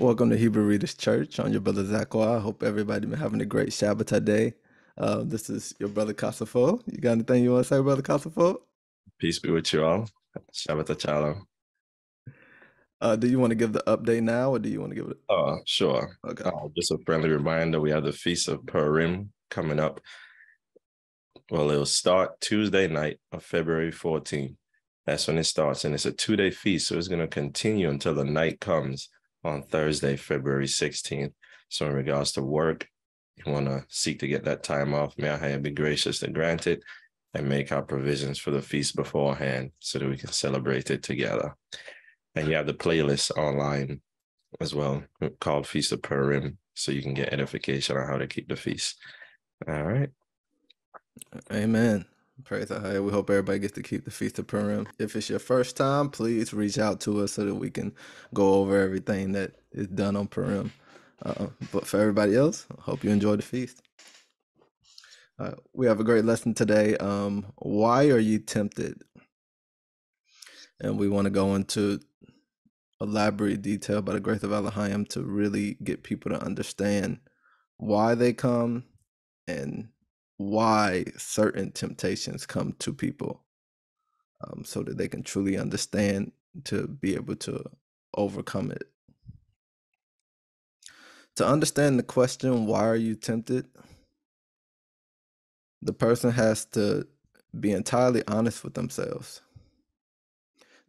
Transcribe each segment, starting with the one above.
Welcome to Hebrew Readers Church. I'm your brother Zachwa. I hope everybody's been having a great Shabbat today. This is your brother Kasafo. You got anything you want to say, brother Kasafo? Peace be with you all. Shabbat shalom. Do you want to give the update now, or do you want to give it? Sure. Okay. Just a friendly reminder: we have the Feast of Purim coming up. Well, it'll start Tuesday night of February 14th. That's when it starts, and it's a two-day feast, so it's going to continue until the night comes on Thursday, February 16th. So in regards to work, you want to seek to get that time off. May Ahayah be gracious to grant it and make our provisions for the feast beforehand so that we can celebrate it together. And you have the playlist online as well called Feast of Purim, so you can get edification on how to keep the feast. All right. Amen. Praise Ahayah. We hope everybody gets to keep the Feast of Purim. If it's your first time, please reach out to us so that we can go over everything that is done on Purim. But for everybody else, I hope you enjoy the feast. We have a great lesson today. Why are you tempted? And we want to go into elaborate detail by the grace of Alahayim to really get people to understand why they come and why certain temptations come to people, so that they can truly understand to be able to overcome it. To understand the question, why are you tempted? The person has to be entirely honest with themselves.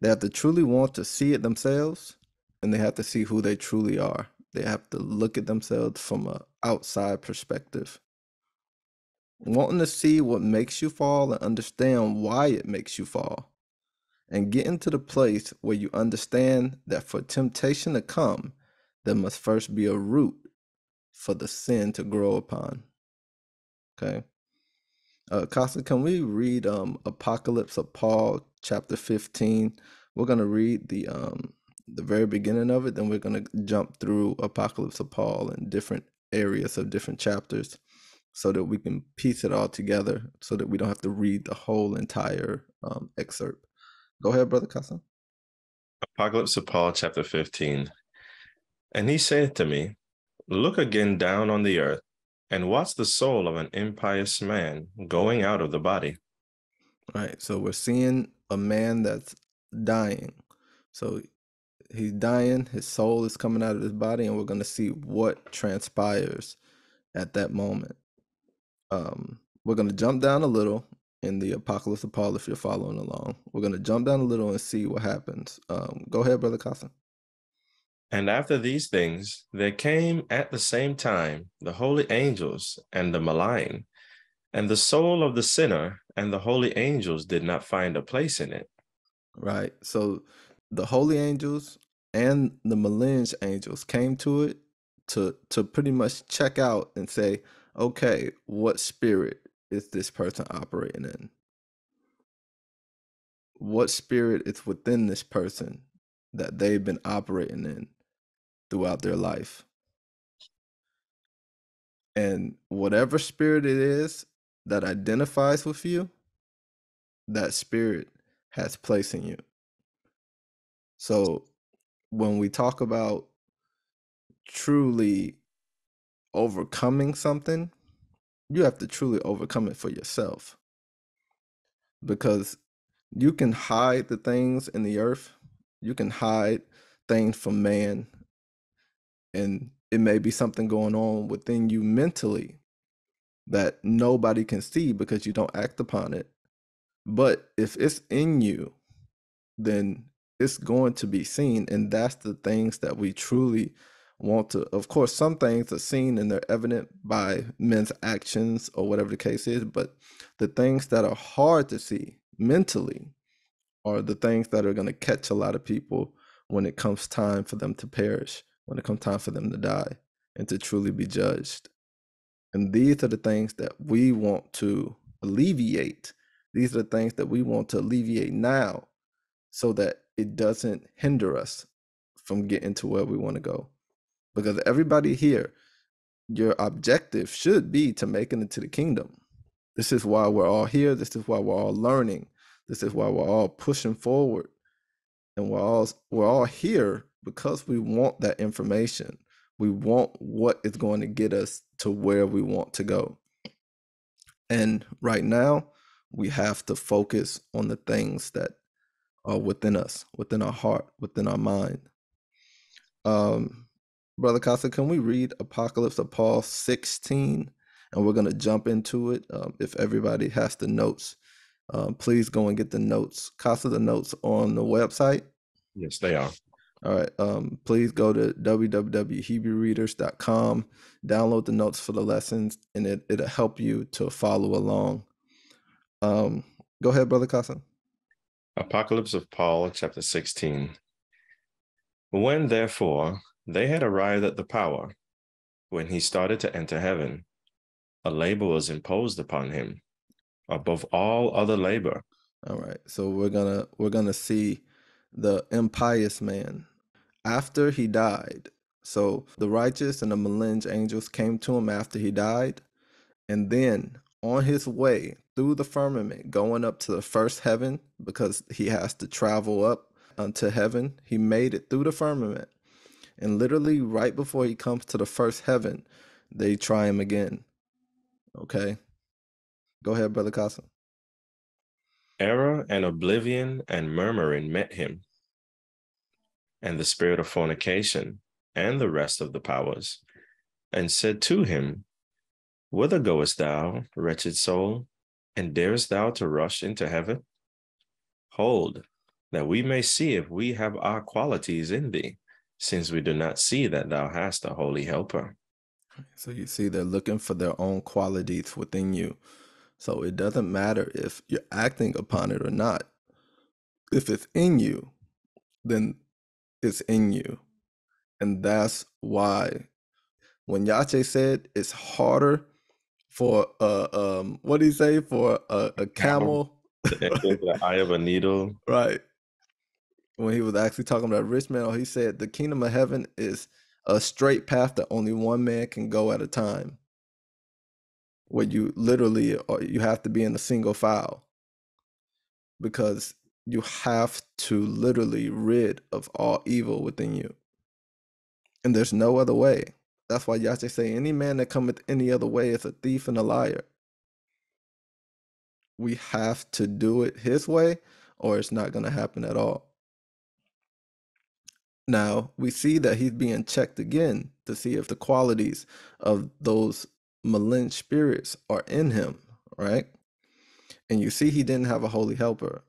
They have to truly want to see it themselves, and they have to see who they truly are. They have to look at themselves from an outside perspective. Wanting to see what makes you fall and understand why it makes you fall, and get into the place where you understand that for temptation to come, there must first be a root for the sin to grow upon. Okay. Costa, can we read Apocalypse of Paul chapter 15? We're going to read the very beginning of it, then we're going to jump through Apocalypse of Paul in different areas of different chapters, so that we can piece it all together, so that we don't have to read the whole entire excerpt. Go ahead, Brother Kassan. Apocalypse of Paul, chapter 15. And he said to me, "Look again down on the earth, and watch the soul of an impious man going out of the body." All right, so we're seeing a man that's dying. So he's dying, his soul is coming out of his body, and we're going to see what transpires at that moment. We're going to jump down a little in the Apocalypse of Paul, if you're following along. We're going to jump down a little and see what happens. Go ahead, Brother Kassan. "And after these things, there came at the same time the holy angels and the malign, and the soul of the sinner and the holy angels did not find a place in it." Right. So the holy angels and the malign angels came to it to pretty much check out and say, okay, what spirit is this person operating in? What spirit is within this person that they've been operating in throughout their life? And whatever spirit it is that identifies with you, that spirit has place in you. So when we talk about truly overcoming something, you have to truly overcome it for yourself, because you can hide the things in the earth, you can hide things from man, and it may be something going on within you mentally that nobody can see because you don't act upon it. But if it's in you, then it's going to be seen, and that's the things that we truly want to, of course, some things are seen and they're evident by men's actions or whatever the case is, but the things that are hard to see mentally are the things that are going to catch a lot of people when it comes time for them to perish, when it comes time for them to die and to truly be judged. And these are the things that we want to alleviate. These are the things that we want to alleviate now so that it doesn't hinder us from getting to where we want to go. Because everybody here, your objective should be to make it into the kingdom. This is why we're all here. This is why we're all learning. This is why we're all pushing forward. And we're all here because we want that information. We want what is going to get us to where we want to go. And right now, we have to focus on the things that are within us, within our heart, within our mind. Brother Casa, can we read Apocalypse of Paul 16? And we're going to jump into it. If everybody has the notes, please go and get the notes. Casa, the notes on the website? Yes, they are. All right. Please go to www.hebrewreaders.com, download the notes for the lessons, and it'll help you to follow along. Go ahead, Brother Casa. Apocalypse of Paul, chapter 16. When, therefore, they had arrived at the power, when he started to enter heaven, a labor was imposed upon him above all other labor. All right. So we're going to see the impious man after he died. So the righteous and the maligned angels came to him after he died. And then on his way through the firmament, going up to the first heaven, because he has to travel up unto heaven, he made it through the firmament. And literally right before he comes to the first heaven, they try him again. Okay. Go ahead, Brother Casa. Error and oblivion and murmuring met him, and the spirit of fornication and the rest of the powers, and said to him, whither goest thou, wretched soul, and darest thou to rush into heaven? Hold, that we may see if we have our qualities in thee, since we do not see that thou hast a holy helper. So you see, they're looking for their own qualities within you. So it doesn't matter if you're acting upon it or not. If it's in you, then it's in you. And that's why when Yache said it's harder for what did he say? For a camel? The eye of a needle. Right. When he was actually talking about rich man, he said the kingdom of heaven is a straight path that only one man can go at a time, where you literally, you have to be in a single file, because you have to literally rid of all evil within you. And there's no other way. That's why Yache say, any man that cometh any other way is a thief and a liar. We have to do it his way, or it's not going to happen at all. Now, we see that he's being checked again to see if the qualities of those malignant spirits are in him, right? And you see he didn't have a holy helper,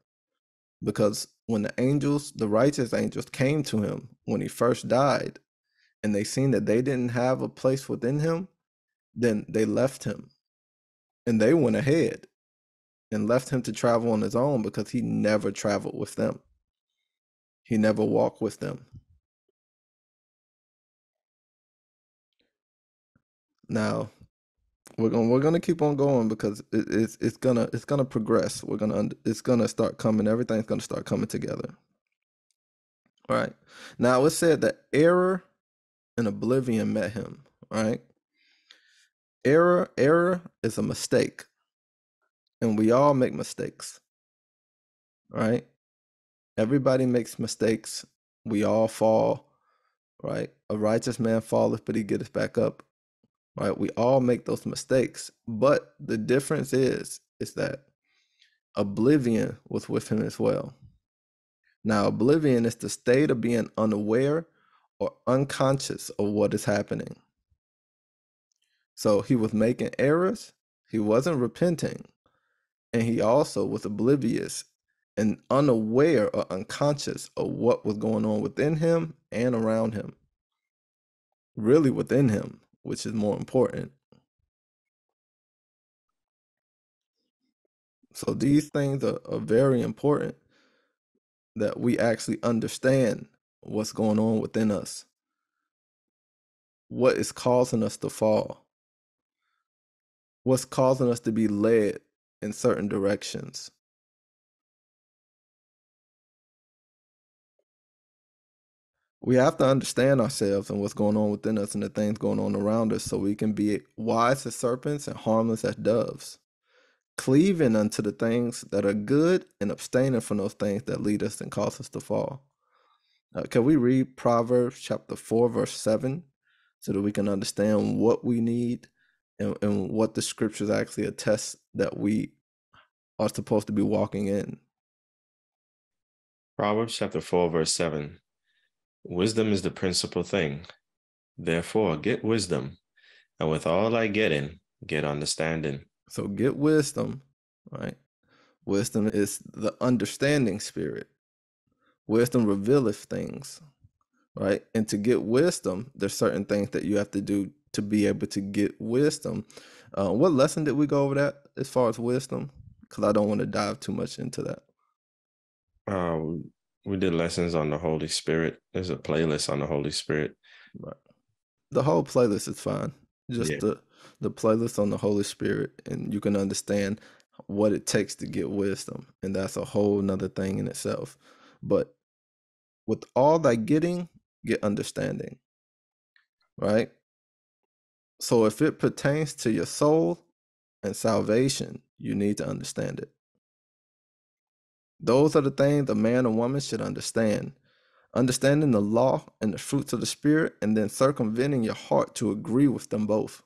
because when the angels, the righteous angels, came to him when he first died, and they seen that they didn't have a place within him, then they left him. And they went ahead and left him to travel on his own, because he never traveled with them. He never walked with them. Now, we're gonna keep on going, because it's gonna progress. It's gonna start coming. Everything's gonna start coming together. All right. Now it said that error and oblivion met him. All right. Error is a mistake, and we all make mistakes. All right. Everybody makes mistakes. We all fall. Right. A righteous man falleth, but he getteth back up. Right, we all make those mistakes, but the difference is that oblivion was with him as well. Now, oblivion is the state of being unaware or unconscious of what is happening. So he was making errors, he wasn't repenting, and he also was oblivious and unaware or unconscious of what was going on within him and around him. really within him, which is more important. So these things are very important, that we actually understand what's going on within us, what is causing us to fall, what's causing us to be led in certain directions. We have to understand ourselves and what's going on within us and the things going on around us, so we can be wise as serpents and harmless as doves, cleaving unto the things that are good and abstaining from those things that lead us and cause us to fall. Can we read Proverbs chapter 4, verse 7, so that we can understand what we need and what the scriptures actually attest that we are supposed to be walking in? Proverbs chapter 4, verse 7. Wisdom is the principal thing. Therefore, get wisdom, and with all thy getting, get understanding. So get wisdom, right? Wisdom is the understanding spirit. Wisdom revealeth things, right? And to get wisdom, there's certain things that you have to do to be able to get wisdom. What lesson did we go over that as far as wisdom? Because I don't want to dive too much into that. We did lessons on the Holy Spirit. There's a playlist on the Holy Spirit. Right. The whole playlist is fine. Just yeah. The playlist on the Holy Spirit, and you can understand what it takes to get wisdom. And that's a whole nother thing in itself. But with all thy getting, get understanding, right? So if it pertains to your soul and salvation, you need to understand it. Those are the things a man or woman should understand. Understanding the law and the fruits of the Spirit, and then circumventing your heart to agree with them both.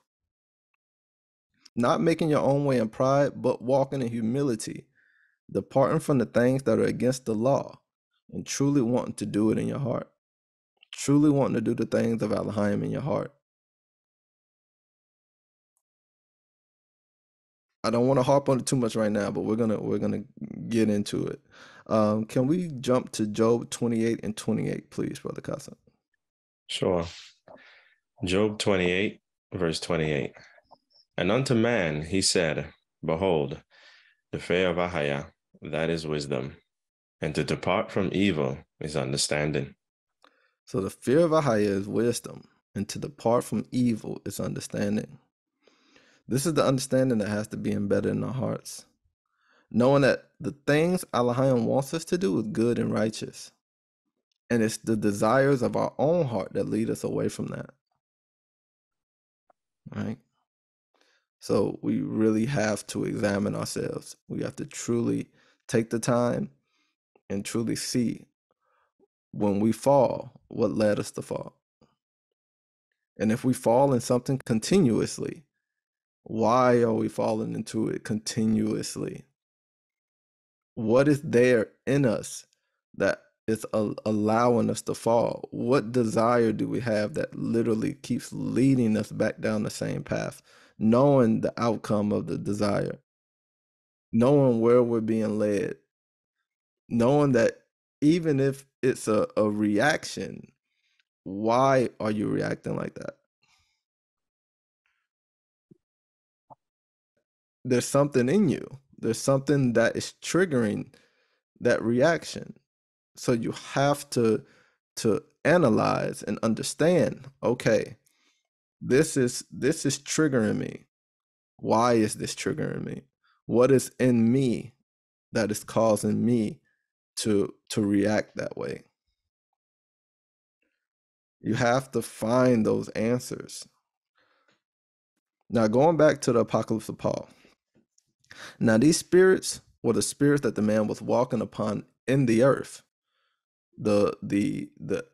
Not making your own way in pride, but walking in humility, departing from the things that are against the law, and truly wanting to do it in your heart. Truly wanting to do the things of Alahayim in your heart. I don't want to harp on it too much right now, but we're gonna get into it. Can we jump to Job 28 and 28, please, Brother Kasafo? Sure. Job 28, verse 28. And unto man he said, behold, the fear of Ahayah, that is wisdom, and to depart from evil is understanding. So the fear of Ahayah is wisdom, and to depart from evil is understanding. This is the understanding that has to be embedded in our hearts. Knowing that the things Alahayim wants us to do is good and righteous. And it's the desires of our own heart that lead us away from that. Right? So we really have to examine ourselves. We have to truly take the time and truly see when we fall, what led us to fall. And if we fall in something continuously, why are we falling into it continuously? What is there in us that is allowing us to fall? What desire do we have that literally keeps leading us back down the same path, knowing the outcome of the desire, knowing where we're being led, knowing that even if it's a reaction, why are you reacting like that? There's something in you. There's something that is triggering that reaction. So you have to analyze and understand, okay, this is triggering me. Why is this triggering me? What is in me that is causing me to react that way? You have to find those answers. Now, going back to the Apocalypse of Paul. Now, these spirits were the spirits that the man was walking upon in the earth. The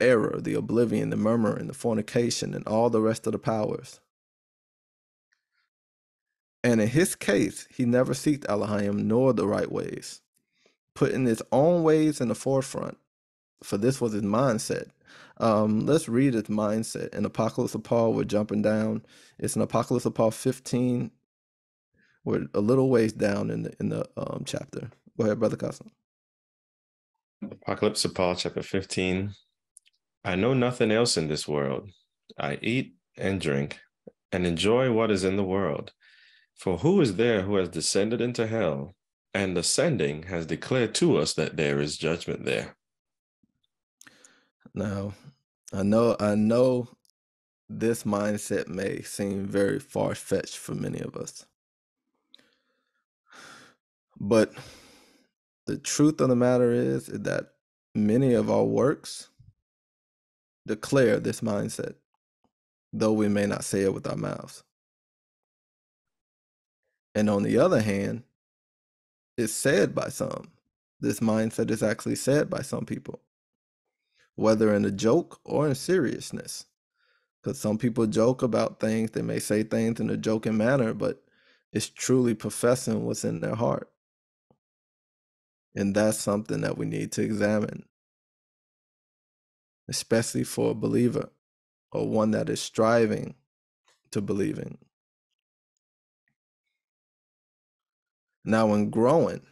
error, the oblivion, the murmuring, the fornication, and all the rest of the powers. And in his case, he never seeked Alahayim nor the right ways, putting his own ways in the forefront, for this was his mindset. Let's read his mindset. In Apocalypse of Paul, we're jumping down. It's in Apocalypse of Paul 15. We're a little ways down in the chapter. Go ahead, Brother Kasafo. Apocalypse of Paul, chapter 15. I know nothing else in this world I eat and drink and enjoy what is in the world. For who is there who has descended into hell and ascending has declared to us that there is judgment there? Now, I know this mindset may seem very far-fetched for many of us. But the truth of the matter is that many of our works declare this mindset, though we may not say it with our mouths. And on the other hand, it's said by some. This mindset is actually said by some people, whether in a joke or in seriousness. Because some people joke about things, they may say things in a joking manner, but it's truly professing what's in their heart. And that's something that we need to examine, especially for a believer or one that is striving to believing. Now, in growing,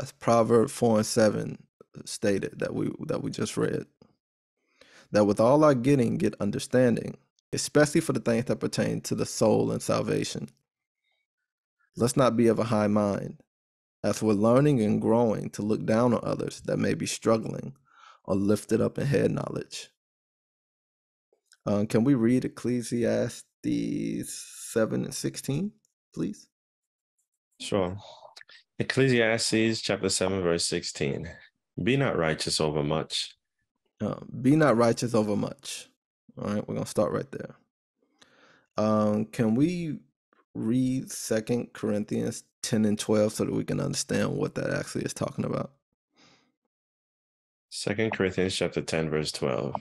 as Proverbs 4:7 stated that we just read, that with all our getting, get understanding, especially for the things that pertain to the soul and salvation. Let's not be of a high mind, as we're learning and growing to look down on others that may be struggling or lifted up in head knowledge. Can we read Ecclesiastes 7:16, please? Sure. Ecclesiastes chapter 7, verse 16. Be not righteous over much. All right, we're going to start right there. Can we read 2 Corinthians 10 and 12 so that we can understand what that actually is talking about? 2 Corinthians chapter 10, verse 12.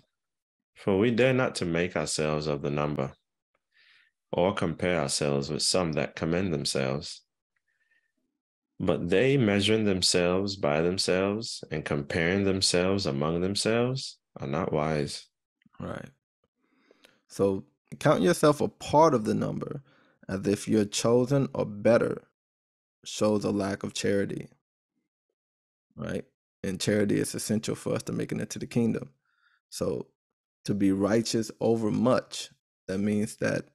For we dare not to make ourselves of the number or compare ourselves with some that commend themselves. But they measuring themselves by themselves and comparing themselves among themselves are not wise. Right. So count yourself a part of the number, as if you're chosen or better, shows a lack of charity. Right. And charity is essential for us to making it to the kingdom. So to be righteous over much, that means that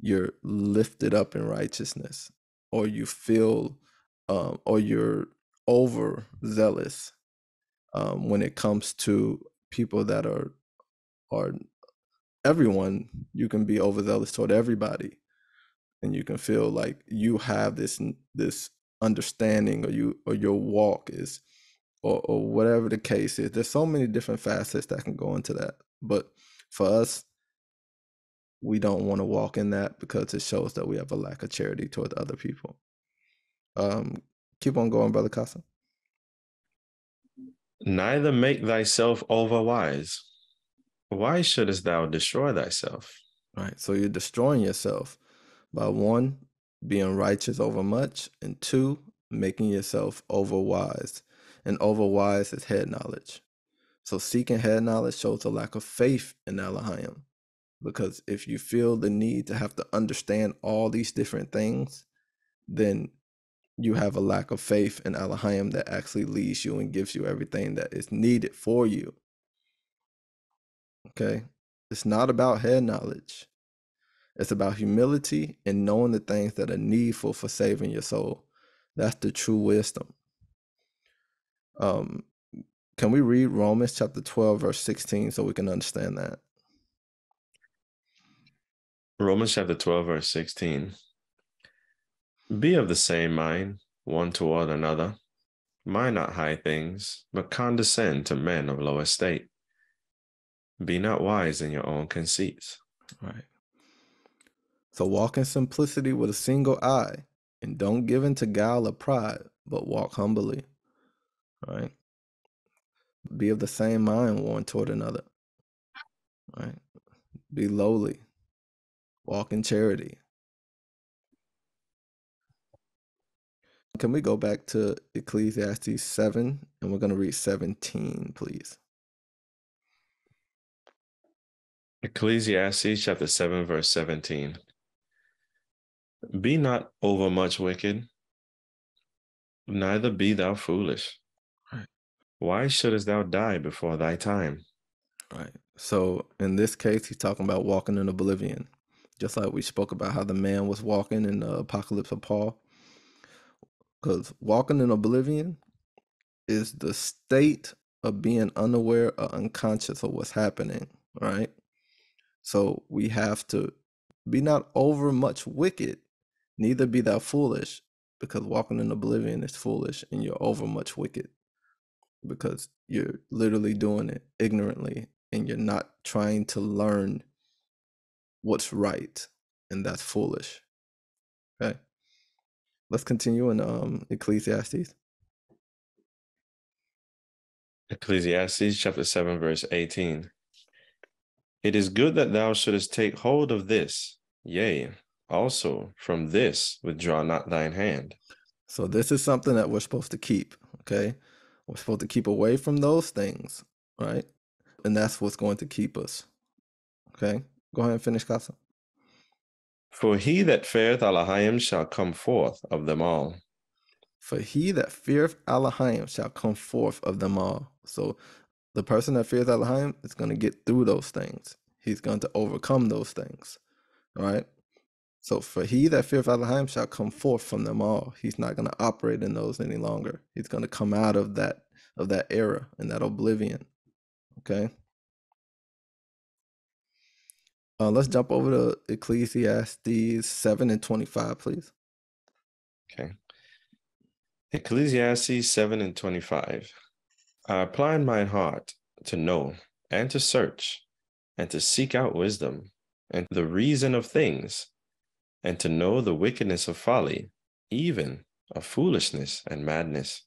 you're lifted up in righteousness, or you feel or you're overzealous when it comes to people that are everyone. You can be overzealous toward everybody, and you can feel like you have this understanding, or your walk is, or whatever the case is. There's so many different facets that can go into that. But for us, we don't want to walk in that because it shows that we have a lack of charity toward other people. Keep on going, Brother Casa. Neither make thyself overwise. Why shouldest thou destroy thyself? All right, so you're destroying yourself by one, being righteous over much, and two, making yourself overwise. And overwise is head knowledge. So seeking head knowledge shows a lack of faith in Alahayim, because if you feel the need to have to understand all these different things, then you have a lack of faith in Alahayim that actually leads you and gives you everything that is needed for you. Okay? It's not about head knowledge. It's about humility and knowing the things that are needful for saving your soul. That's the true wisdom. Can we read Romans chapter 12, verse 16 so we can understand that? Romans chapter 12, verse 16. Be of the same mind, one toward another. Mind not high things, but condescend to men of low estate. Be not wise in your own conceits. Right. So walk in simplicity with a single eye, and don't give in to guile or pride, but walk humbly. Right. Be of the same mind, one toward another. Right. Be lowly. Walk in charity. Can we go back to Ecclesiastes 7, and we're going to read 17, please. Ecclesiastes chapter 7, verse 17. Be not overmuch wicked, neither be thou foolish. Right. Why shouldest thou die before thy time? Right. So in this case, he's talking about walking in oblivion. Just like we spoke about how the man was walking in the Apocalypse of Paul. Because walking in oblivion is the state of being unaware or unconscious of what's happening, right? So we have to be not over much wicked, neither be thou foolish, because walking in oblivion is foolish and you're over much wicked because you're literally doing it ignorantly and you're not trying to learn what's right, and that's foolish. Okay, let's continue in Ecclesiastes. Ecclesiastes chapter 7, verse 18. It is good that thou shouldest take hold of this, yea, also from this withdraw not thine hand. So this is something that we're supposed to keep, okay? We're supposed to keep away from those things, right? And that's what's going to keep us, okay? Go ahead and finish, Kasa. For he that feareth Alahayim shall come forth of them all. For he that feareth Alahayim shall come forth of them all. So the person that fears Alahayim is going to get through those things. He's going to overcome those things. All right. So for he that feareth Alahayim shall come forth from them all. He's not going to operate in those any longer. He's going to come out of that era and that oblivion. Okay. Let's jump over to Ecclesiastes 7 and 25, please. Okay. Ecclesiastes 7 and 25. I applied mine heart to know and to search and to seek out wisdom and the reason of things and to know the wickedness of folly, even of foolishness and madness.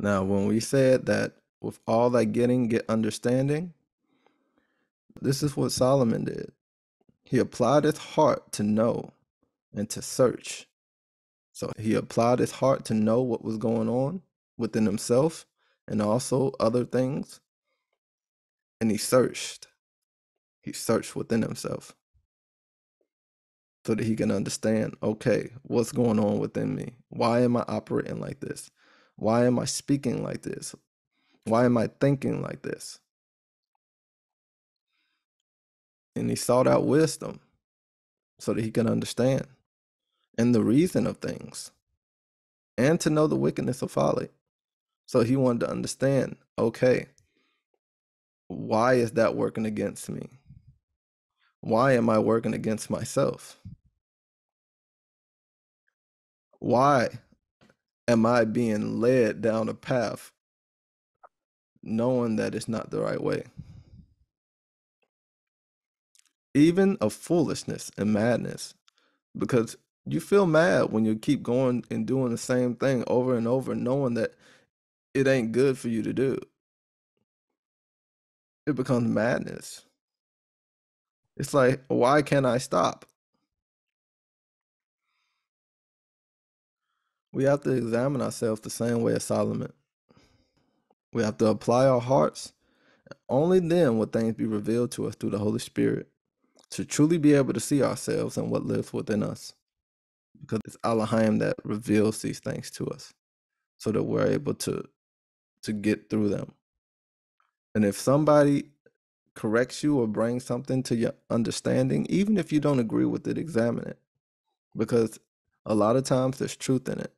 Now, when we said that with all thy getting, get understanding, this is what Solomon did. He applied his heart to know and to search. So he applied his heart to know what was going on within himself and also other things. And he searched. He searched within himself so that he can understand, okay, what's going on within me? Why am I operating like this? Why am I speaking like this? Why am I thinking like this? And he sought out wisdom so that he can understand. And the reason of things, and to know the wickedness of folly. So he wanted to understand, okay, why is that working against me? Why am I working against myself? Why am I being led down a path knowing that it's not the right way? Even of foolishness and madness, because you feel mad when you keep going and doing the same thing over and over, knowing that it ain't good for you to do. It becomes madness. It's like, why can't I stop? We have to examine ourselves the same way as Solomon. We have to apply our hearts. Only then will things be revealed to us through the Holy Spirit to truly be able to see ourselves and what lives within us. Because it's Alahayim that reveals these things to us so that we're able to get through them. And if somebody corrects you or brings something to your understanding, even if you don't agree with it, examine it. Because a lot of times there's truth in it.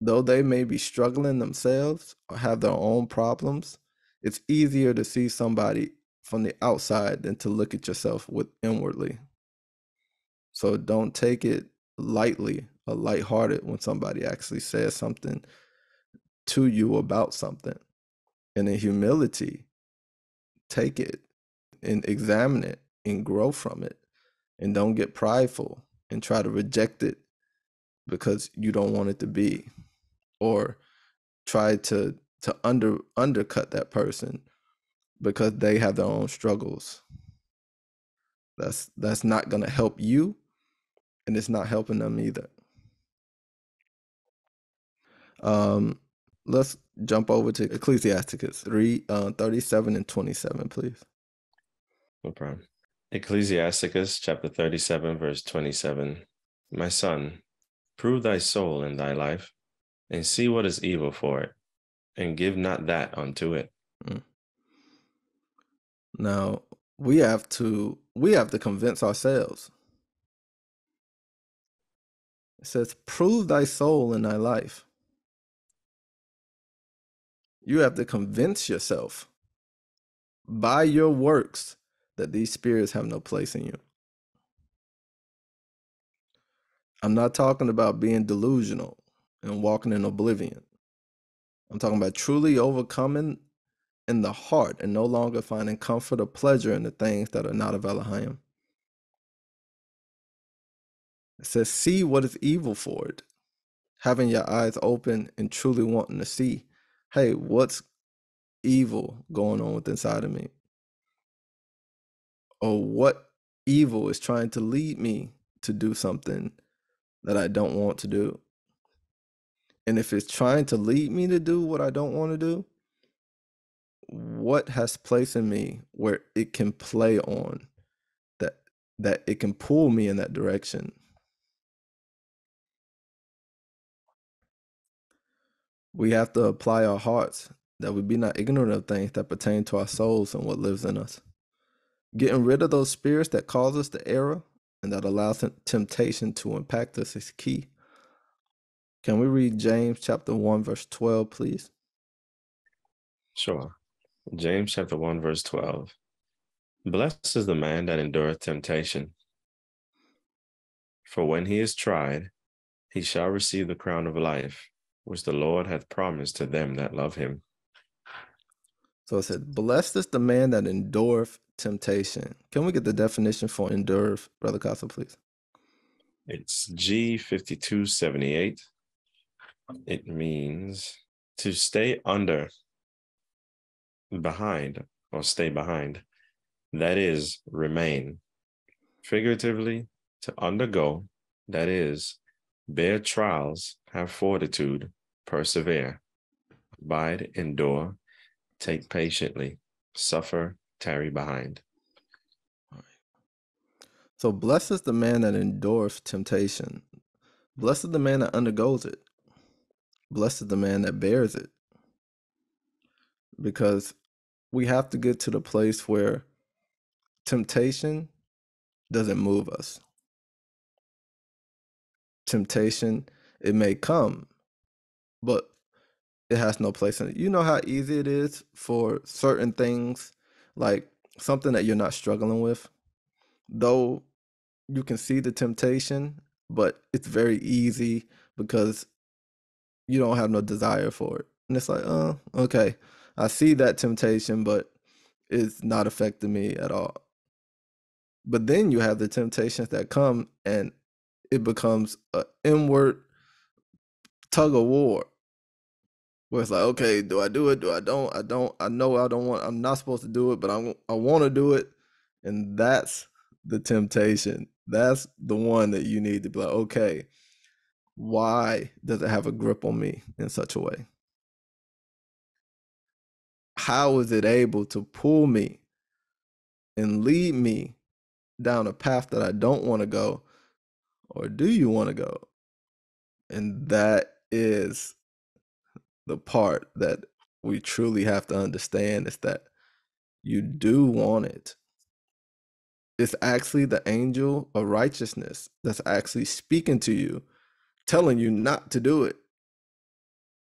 Though they may be struggling themselves or have their own problems, it's easier to see somebody from the outside than to look at yourself with inwardly. So don't take it lightly or lighthearted when somebody actually says something to you about something. And in humility, take it and examine it and grow from it. And don't get prideful and try to reject it because you don't want it to be, or try to undercut that person because they have their own struggles. That's not going to help you. And it's not helping them either. Let's jump over to Ecclesiasticus 37 and 27, please. No problem. Ecclesiasticus chapter 37, verse 27. My son, prove thy soul in thy life, and see what is evil for it, and give not that unto it. Now, we have to convince ourselves. It says, prove thy soul and thy life. You have to convince yourself by your works that these spirits have no place in you. I'm not talking about being delusional and walking in oblivion. I'm talking about truly overcoming in the heart and no longer finding comfort or pleasure in the things that are not of Alahayim. It says, see what is evil for it. Having your eyes open and truly wanting to see, hey, what's evil going on with inside of me? Or what evil is trying to lead me to do something that I don't want to do? And if it's trying to lead me to do what I don't want to do, what has place in me where it can play on, that it can pull me in that direction? We have to apply our hearts that we be not ignorant of things that pertain to our souls and what lives in us. Getting rid of those spirits that cause us to error and that allows temptation to impact us is key. Can we read James chapter 1, verse 12, please? Sure. James chapter 1, verse 12. Blessed is the man that endureth temptation, for when he is tried, he shall receive the crown of life, which the Lord hath promised to them that love him. So it said, blessed is the man that endureth temptation. Can we get the definition for endureth, Brother Kasafo, please? It's G5278. It means to stay under, behind, or stay behind. That is, remain. Figuratively, to undergo, that is, bear trials, have fortitude, persevere, abide, endure, take patiently, suffer, tarry behind. All right. So blessed is the man that endureth temptation. Blessed is the man that undergoes it. Blessed is the man that bears it. Because we have to get to the place where temptation doesn't move us. Temptation, it may come, but it has no place in it. You know how easy it is for certain things, like something that you're not struggling with, though you can see the temptation, but it's very easy because you don't have no desire for it. And it's like, oh, okay, I see that temptation, but it's not affecting me at all. But then you have the temptations that come, and it becomes an inward tug of war where it's like, okay, do I do it? Do I don't? I don't. I know I don't want, I'm not supposed to do it, but I want to do it. And that's the temptation. That's the one that you need to be like, okay, why does it have a grip on me in such a way? How is it able to pull me and lead me down a path that I don't want to go? Or do you want to go? And that is the part that we truly have to understand, is that you do want it. It's actually the angel of righteousness that's actually speaking to you, telling you not to do it.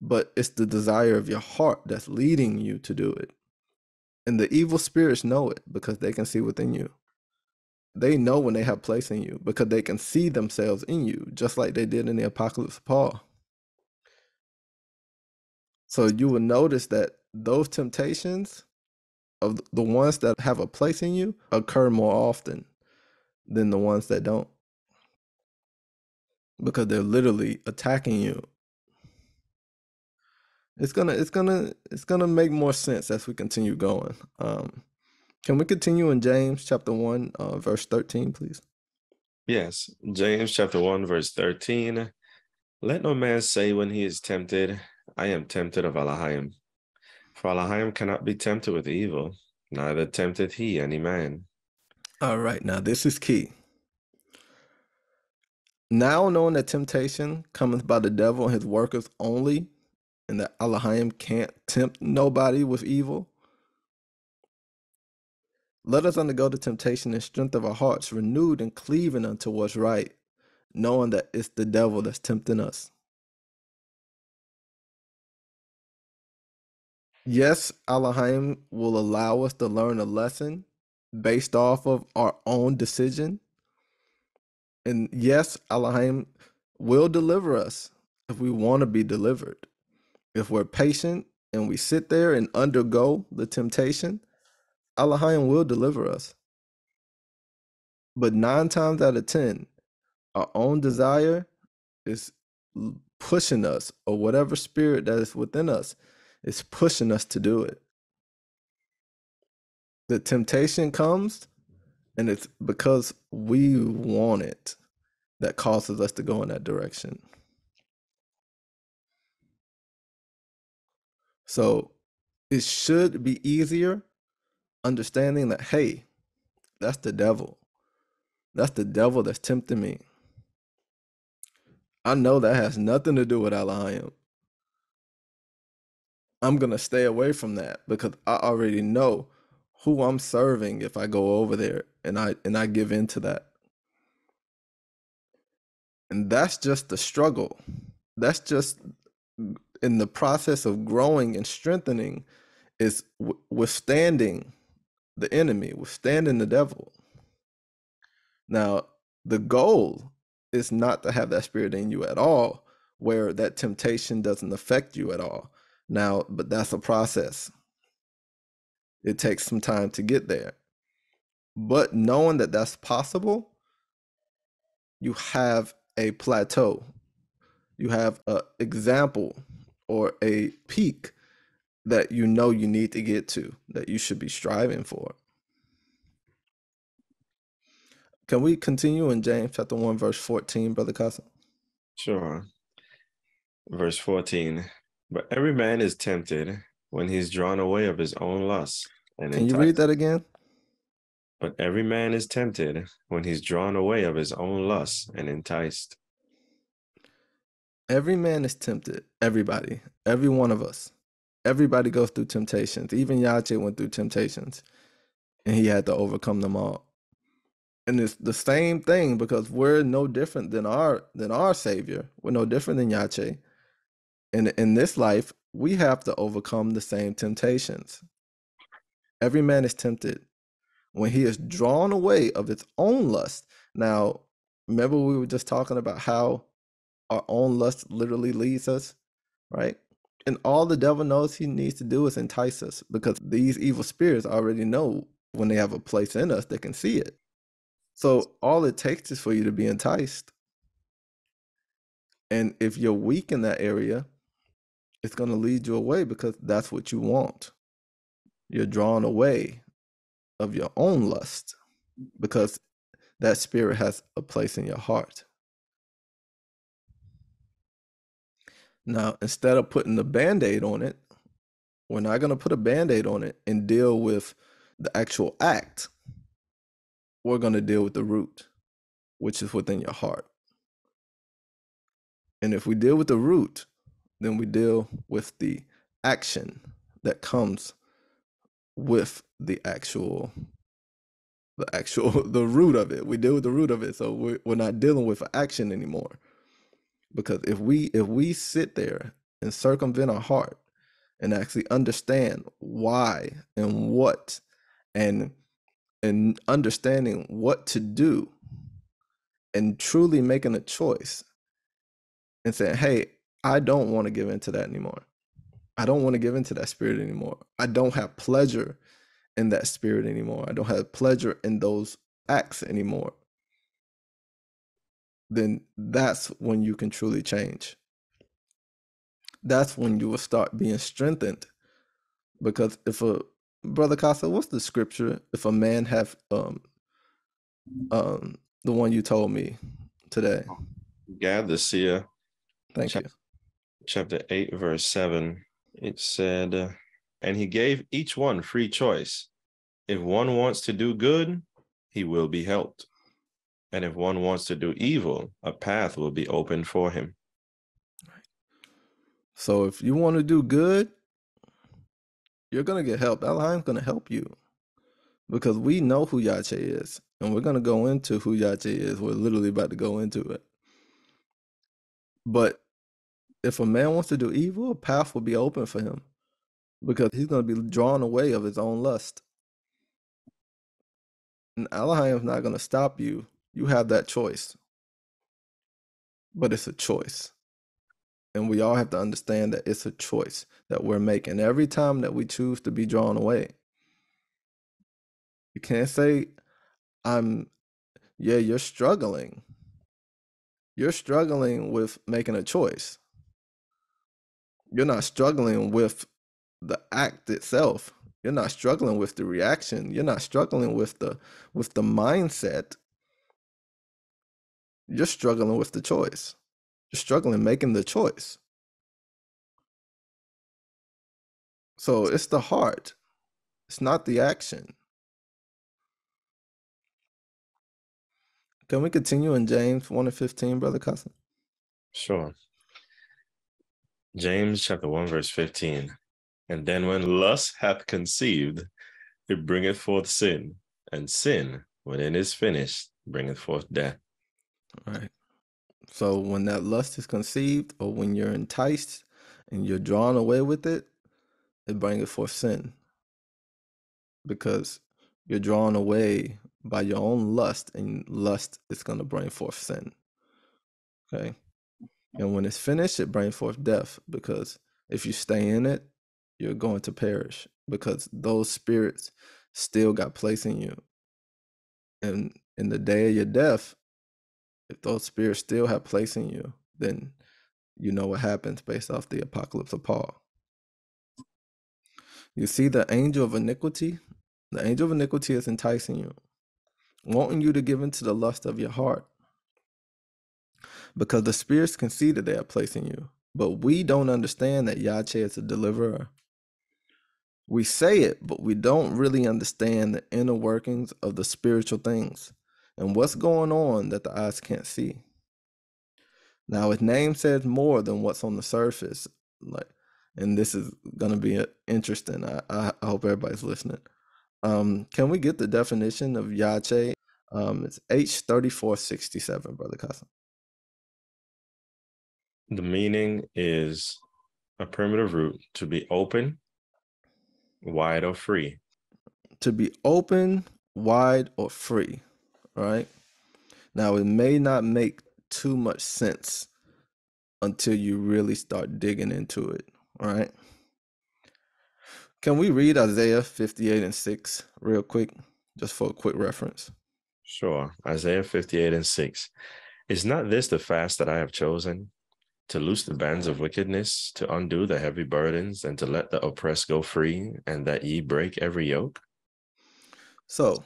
But it's the desire of your heart that's leading you to do it. And the evil spirits know it because they can see within you. They know when they have place in you because they can see themselves in you, just like they did in the Apocalypse of Paul. So you will notice that those temptations, of the ones that have a place in you, occur more often than the ones that don't, because they're literally attacking you. It's gonna make more sense as we continue going. Can we continue in James chapter 1, verse 13, please? Yes, James chapter 1, verse 13. Let no man say when he is tempted, I am tempted of Alahayim. For Alahayim cannot be tempted with evil, neither tempteth he any man. All right, now this is key. Now knowing that temptation cometh by the devil and his workers only, and that Alahayim can't tempt nobody with evil, Let us undergo the temptation and strength of our hearts, renewed and cleaving unto what's right, knowing that it's the devil that's tempting us. Yes, Alahayim will allow us to learn a lesson based off of our own decision. And yes, Alahayim will deliver us if we want to be delivered. If we're patient and we sit there and undergo the temptation, Alahayim will deliver us. But 9 times out of 10, our own desire is pushing us, or whatever spirit that is within us is pushing us to do it. The temptation comes, and it's because we want it that causes us to go in that direction. So it should be easier understanding that, hey, that's the devil. That's the devil that's tempting me. I know that has nothing to do with Alahayim. I'm going to stay away from that because I already know who I'm serving if I go over there and I give in to that. And that's just the struggle. That's just in the process of growing and strengthening, is withstanding the enemy, withstanding the devil. Now, the goal is not to have that spirit in you at all, where that temptation doesn't affect you at all. Now, but that's a process. It takes some time to get there. But knowing that that's possible, you have a plateau. You have an example or a peak that you know you need to get to, that you should be striving for. Can we continue in James chapter 1, verse 14, Brother Kasafo? Sure. Verse 14. But every man is tempted when he's drawn away of his own lust. And can you read that again? But every man is tempted when he's drawn away of his own lust and enticed. Every man is tempted. Everybody. Every one of us. Everybody goes through temptations. Even Yache went through temptations. And he had to overcome them all. And it's the same thing, because we're no different than our Savior. We're no different than Yache. And in this life, we have to overcome the same temptations. Every man is tempted when he is drawn away of his own lust. Now, remember we were just talking about how our own lust literally leads us, right? And all the devil knows he needs to do is entice us, because these evil spirits already know when they have a place in us, they can see it. So all it takes is for you to be enticed. And if you're weak in that area, it's going to lead you away, because that's what you want. You're drawn away of your own lust, because that spirit has a place in your heart. Now, instead of putting the Band-Aid on it, we're not going to put a Band-Aid on it and deal with the actual act. We're going to deal with the root, which is within your heart. And if we deal with the root, then we deal with the action that comes with the root of it. We deal with the root of it. So we're not dealing with action anymore. Because if we sit there and circumvent our heart and actually understand why and what, and understanding what to do, and truly making a choice and saying, hey, I don't want to give into that anymore. I don't want to give into that spirit anymore. I don't have pleasure in that spirit anymore. I don't have pleasure in those acts anymore. Then that's when you can truly change. That's when you will start being strengthened. Because if a, Brother Kasafo, what's the scripture? If a man have, the one you told me today. Gadassia. Thank you. Chapter 8, verse 7, it said, and he gave each one free choice. If one wants to do good, he will be helped. And if one wants to do evil, a path will be opened for him. So if you want to do good, you're going to get help. Allah's going to help you. because we know who Yache is, and we're going to go into who Yache is. We're literally about to go into it. But if a man wants to do evil, a path will be open for him, because he's going to be drawn away of his own lust. And Alahayim is not going to stop you. You have that choice. But it's a choice. And we all have to understand that it's a choice that we're making every time that we choose to be drawn away. You can't say, you're struggling. You're struggling with making a choice. You're not struggling with the act itself. You're not struggling with the reaction. You're not struggling with the mindset. You're struggling with the choice. You're struggling making the choice. So it's the heart. It's not the action. Can we continue in James 1:15, Brother Cousin? Sure. James chapter 1, verse 15. And then when lust hath conceived, it bringeth forth sin. And sin, when it is finished, bringeth forth death. All right. So when that lust is conceived, or when you're enticed and you're drawn away with it, it bringeth forth sin. Because you're drawn away by your own lust, and lust is going to bring forth sin. Okay. And when it's finished, it brings forth death, because if you stay in it, you're going to perish, because those spirits still got place in you. And in the day of your death, if those spirits still have place in you, then you know what happens based off the Apocalypse of Paul. You see the angel of iniquity? The angel of iniquity is enticing you, wanting you to give into the lust of your heart, because the spirits can see that they are placing you. But we don't understand that Yache is a deliverer. We say it, but we don't really understand the inner workings of the spiritual things and what's going on that the eyes can't see. Now, his name says more than what's on the surface. And this is going to be interesting. I hope everybody's listening. Can we get the definition of Yache? It's H3467, Brother Kassam. The meaning is a primitive root, to be open, wide, or free. To be open, wide, or free, all right? Now, it may not make too much sense until you really start digging into it, all right? Can we read Isaiah 58:6 real quick, just for a quick reference? Sure. Isaiah 58:6. Is not this the fast that I have chosen? To loose the bands of wickedness, to undo the heavy burdens, and to let the oppressed go free, and that ye break every yoke? So,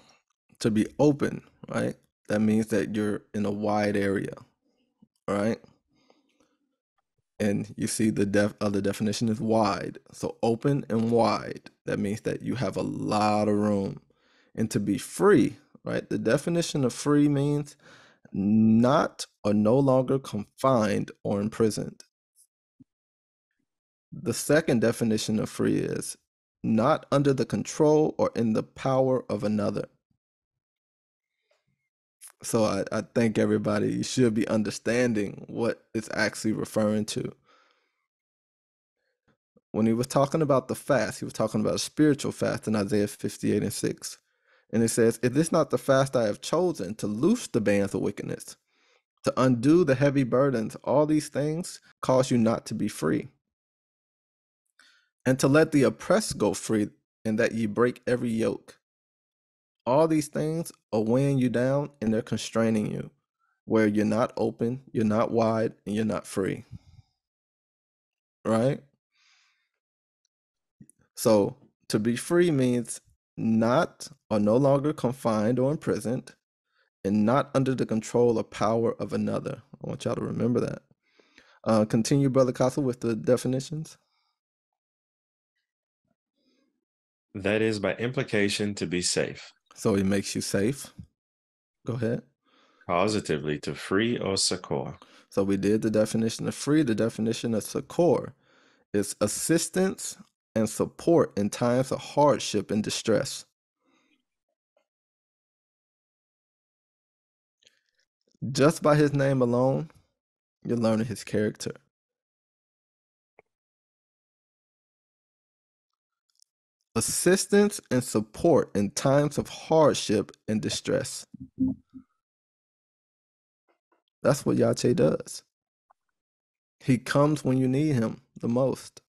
to be open, right? That means that you're in a wide area, right? And you see the other definition is wide. So open and wide, that means that you have a lot of room. And to be free, right? The definition of free means not or no longer confined or imprisoned. The second definition of free is not under the control or in the power of another. So I think everybody should be understanding what it's actually referring to. When he was talking about the fast, he was talking about a spiritual fast in Isaiah 58:6. And it says, is this not the fast I have chosen, to loose the bands of wickedness, to undo the heavy burdens? All these things cause you not to be free. And to let the oppressed go free, and that ye break every yoke. All these things are weighing you down, and they're constraining you, where you're not open, you're not wide, and you're not free. Right? So to be free means not or no longer confined or imprisoned, and not under the control or power of another. I want y'all to remember that. Continue, Brother Castle, with the definitions. That is, by implication, to be safe. So it makes you safe. Go ahead. Positively, to free or succor. So we did the definition of free. The definition of succor is assistance and support in times of hardship and distress. Just by his name alone, you're learning his character. Assistance and support in times of hardship and distress. That's what Yache does. He comes when you need him the most.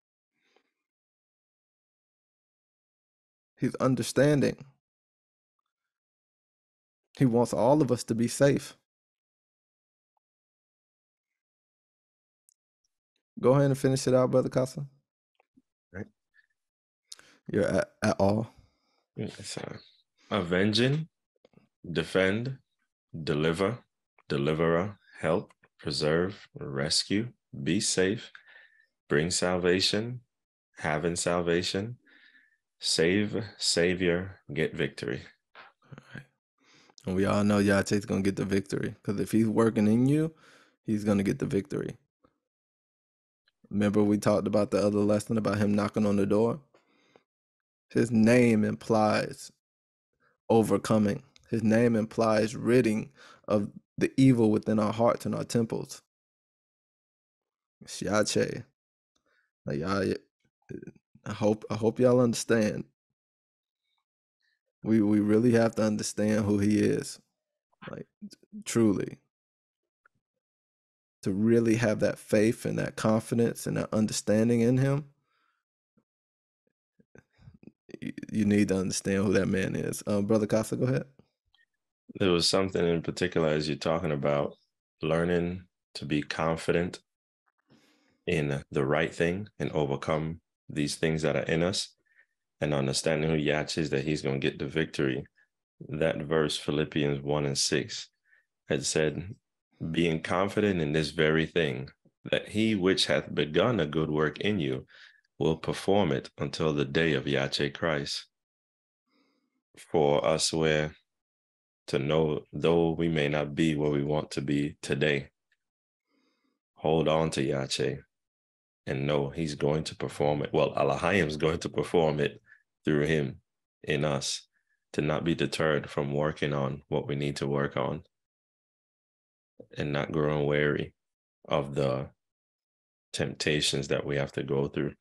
He's understanding. He wants all of us to be safe. Go ahead and finish it out, Brother Casa. Right. You're at all. Yes, avenging, defend, deliver, deliverer, help, preserve, rescue, be safe, bring salvation, having salvation, save, savior, get victory. All right. And we all know Yache's going to get the victory, because if he's working in you, he's going to get the victory. Remember we talked about the other lesson about him knocking on the door? His name implies overcoming. His name implies ridding of the evil within our hearts and our temples. It's Yache. Like, I hope y'all understand. We really have to understand who he is, like truly. To really have that faith and that confidence and that understanding in him, you need to understand who that man is. Brother Casa, go ahead. There was something in particular as you're talking about learning to be confident in the right thing and overcome these things that are in us, and understanding who Yache is, that he's going to get the victory. That verse, Philippians 1:6, had said, being confident in this very thing, that he which hath begun a good work in you will perform it until the day of Yache Christ. For us, where to know, though we may not be where we want to be today, hold on to Yache and know he's going to perform it. Well, Alahayim is going to perform it through him in us, to not be deterred from working on what we need to work on, and not growing wary of the temptations that we have to go through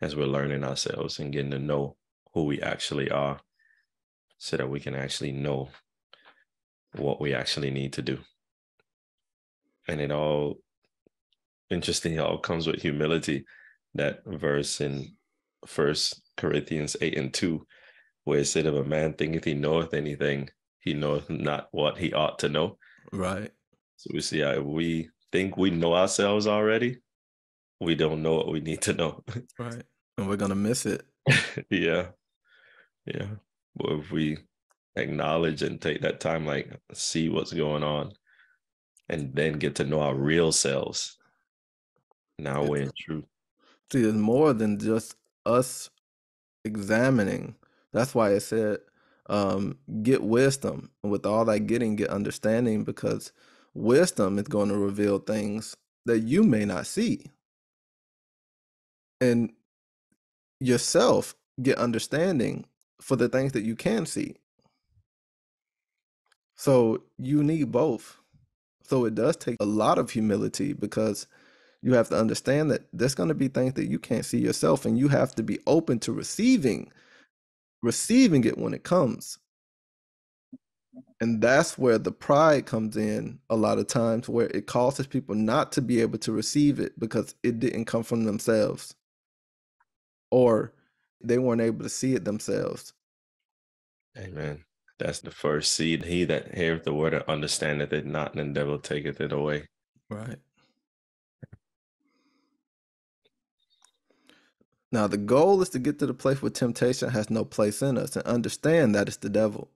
as we're learning ourselves and getting to know who we actually are, so that we can actually know what we actually need to do. And it all, interesting, it all comes with humility. That verse in 1 Corinthians 8:2, where it said, if a man thinketh he knoweth anything, he knoweth not what he ought to know. Right. So we see how we think we know ourselves already, we don't know what we need to know. Right. And we're going to miss it. Yeah. Yeah. But if we acknowledge and take that time, like, see what's going on, and then get to know our real selves, now we're in truth. See, it's more than just us examining. That's why it said, get wisdom. And with all that getting, get understanding, because wisdom is going to reveal things that you may not see. And yourself get understanding for the things that you can see. So you need both. So it does take a lot of humility, because you have to understand that there's going to be things that you can't see yourself, and you have to be open to receiving it when it comes. And that's where the pride comes in a lot of times, where it causes people not to be able to receive it because it didn't come from themselves, or they weren't able to see it themselves. Amen. That's the first seed. He that heareth the word and understandeth it not, and the devil taketh it away. Right. Now, the goal is to get to the place where temptation has no place in us, and understand that it's the devil.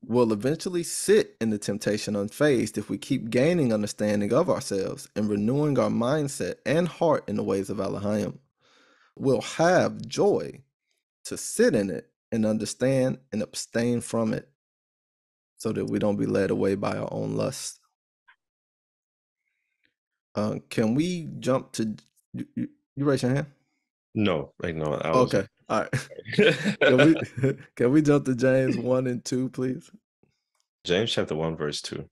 We'll eventually sit in the temptation unfazed if we keep gaining understanding of ourselves and renewing our mindset and heart in the ways of Alahayim. We'll have joy to sit in it and understand and abstain from it, so that we don't be led away by our own lust. Can we jump to... You raise your hand? No, like no. Okay. All right. Can we jump to James 1 and 2, please? James chapter 1, verse 2.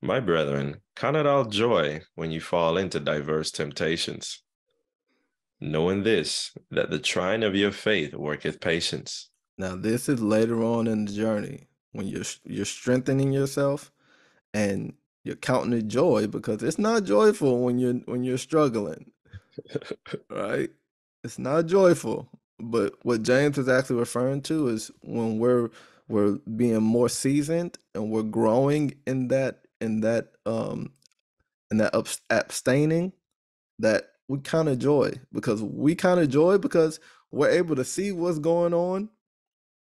My brethren, count it all joy when you fall into diverse temptations, knowing this, that the trying of your faith worketh patience. Now, this is later on in the journey when you're strengthening yourself and you're counting it joy, because it's not joyful when you're struggling, right? It's not joyful. But what James is actually referring to is when we're being more seasoned and we're growing in that abstaining, that we count of joy, because we're able to see what's going on,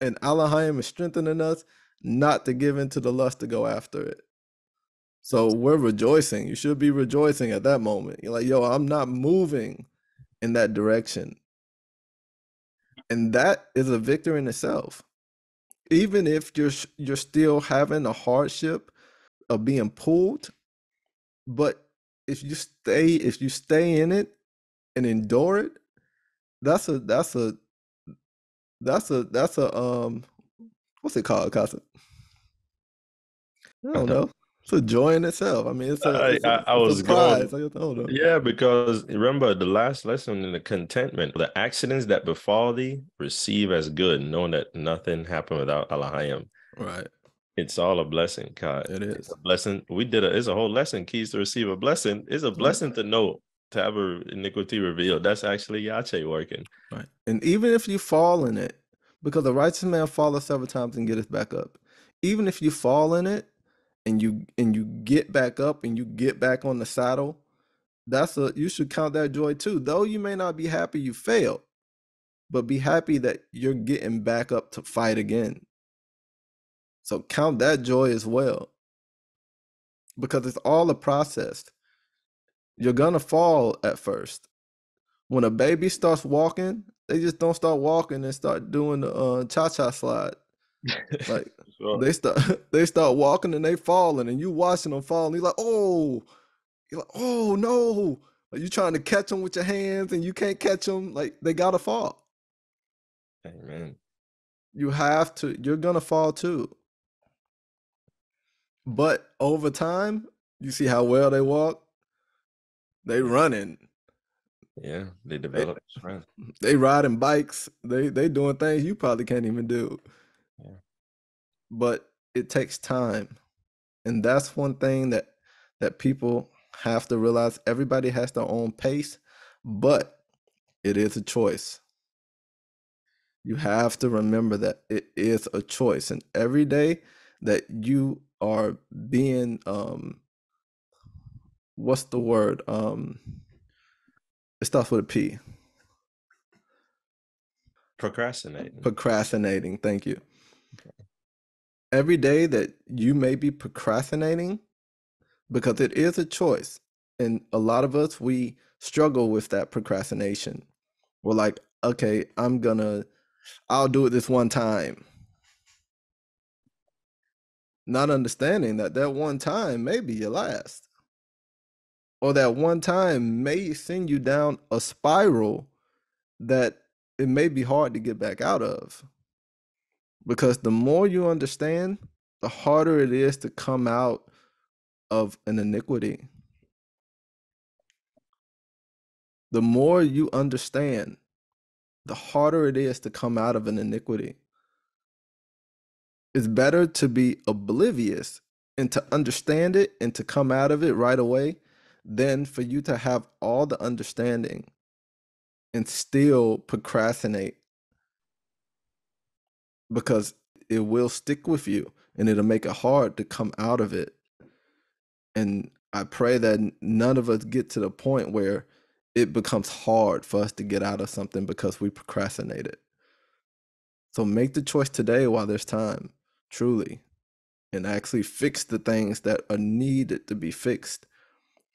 and Alahayim is strengthening us not to give in to the lust to go after it. So we're rejoicing. You should be rejoicing at that moment. You're like, yo, I'm not moving in that direction. And that is a victory in itself. Even if you're still having a hardship of being pulled, but if you stay in it and endure it, that's a what's it called, Casa? I don't know. It's a joy in itself. I mean, yeah, because remember the last lesson in the contentment, the accidents that befall thee receive as good, knowing that nothing happened without Alahayim. Right. It's all a blessing, God. It is. It's a blessing. It's a whole lesson, keys to receive a blessing. It's a blessing to know, to have iniquity revealed. That's actually Yache working. Right. And even if you fall in it, because a righteous man falleth several times and getteth back up. Even if you fall in it, and you get back up and you get back on the saddle, you should count that joy too. Though you may not be happy you failed, but be happy that you're getting back up to fight again. So count that joy as well, because it's all a process. You're gonna fall at first. When a baby starts walking, they just don't start walking and start doing the cha-cha slide. Like, sure. They start walking and they falling, and you watching them fall, and you're like, oh no! Are you trying to catch them with your hands and you can't catch them? Like, they gotta fall. Amen. You're gonna fall too. But over time, you see how well they walk. They running. Yeah, they develop strength. They riding bikes. They doing things you probably can't even do. Yeah. But it takes time, and that's one thing that people have to realize. Everybody has their own pace, but it is a choice. You have to remember that it is a choice, and every day that you are being what's the word, it starts with a P. Procrastinating. Thank you. Okay. Every day that you may be procrastinating, because it is a choice, and a lot of us, we struggle with that procrastination. We're like, okay, I'll do it this one time, not understanding that one time may be your last, or that one time may send you down a spiral that it may be hard to get back out of. Because the more you understand, the harder it is to come out of an iniquity. The more you understand, the harder it is to come out of an iniquity. It's better to be oblivious and to understand it and to come out of it right away than for you to have all the understanding and still procrastinate, because it will stick with you and it'll make it hard to come out of it. And I pray that none of us get to the point where it becomes hard for us to get out of something because we procrastinated. So make the choice today while there's time, truly, and actually fix the things that are needed to be fixed,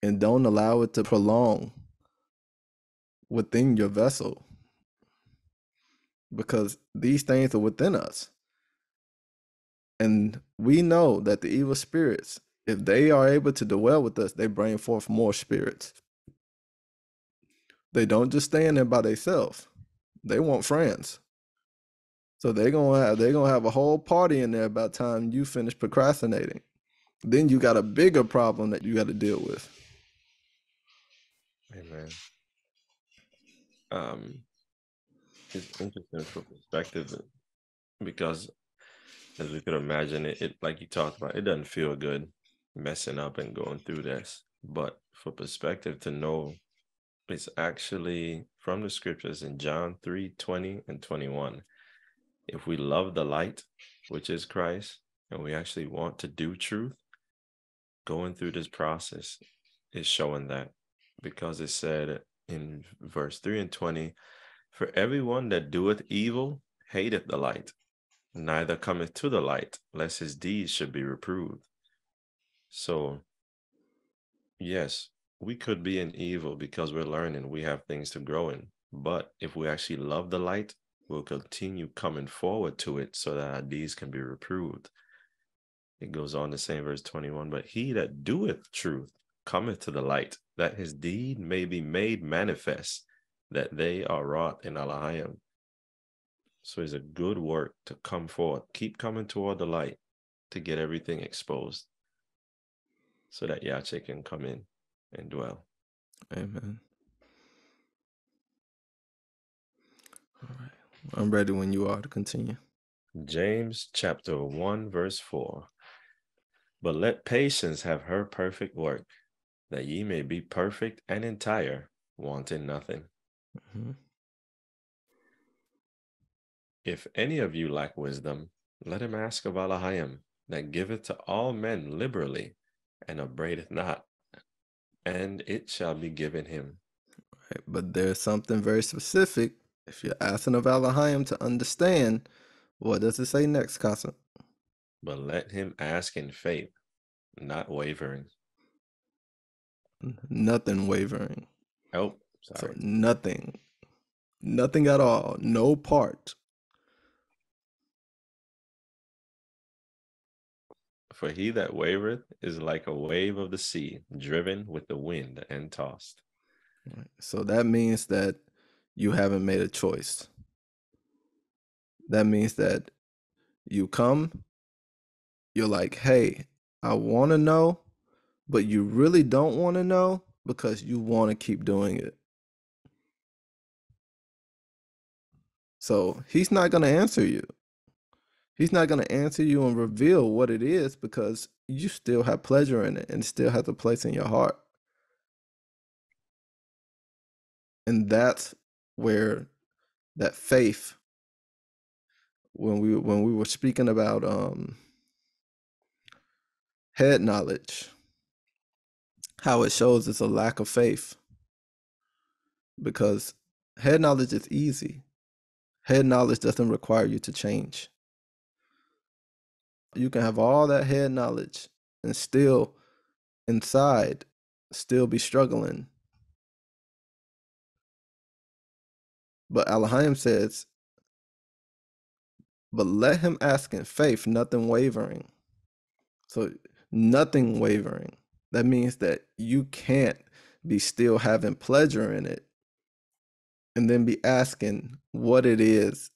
and don't allow it to prolong within your vessel, because these things are within us. And we know that the evil spirits, if they are able to dwell with us, they bring forth more spirits. They don't just stand there by themselves. They want friends. So they're gonna have a whole party in there by the time you finish procrastinating. then you got a bigger problem that you got to deal with. Amen. It's interesting for perspective, because as we could imagine it, like you talked about, it doesn't feel good messing up and going through this. But for perspective to know, it's actually from the scriptures in John 3:20 and 21. If we love the light, which is Christ, and we actually want to do truth, going through this process is showing that, because it said in verse 3 and 20, for everyone that doeth evil hateth the light, neither cometh to the light, lest his deeds should be reproved. So yes, we could be in evil because we're learning, we have things to grow in. But if we actually love the light, we'll continue coming forward to it so that our deeds can be reproved. It goes on to say in verse 21, but he that doeth truth cometh to the light, that his deed may be made manifest, that they are wrought in Alahayim. So it's a good work to come forth, keep coming toward the light to get everything exposed so that Yache can come in and dwell. Amen. All right. I'm ready when you are to continue. James chapter 1, verse 4. But let patience have her perfect work, that ye may be perfect and entire, wanting nothing. Mm-hmm. If any of you lack wisdom, let him ask of Alahayim, that giveth to all men liberally, and upbraideth not, and it shall be given him. Right, but there's something very specific. If you're asking of Alahayim to understand, what does it say next, Kasafo? But let him ask in faith, not wavering. Nothing wavering. Oh, sorry. So nothing. Nothing at all. No part. For he that wavereth is like a wave of the sea, driven with the wind and tossed. Right. So that means that you haven't made a choice. That means that you come, you're like, hey, I want to know, but you really don't want to know because you want to keep doing it. So he's not going to answer you. He's not going to answer you and reveal what it is because you still have pleasure in it and still has a place in your heart. And that's where that faith, when we were speaking about head knowledge, how it shows it's a lack of faith, because head knowledge is easy. Head knowledge doesn't require you to change. You can have all that head knowledge and still inside still be struggling. But Alahayim says, but let him ask in faith, nothing wavering. So nothing wavering. That means that you can't be still having pleasure in it and then be asking what it is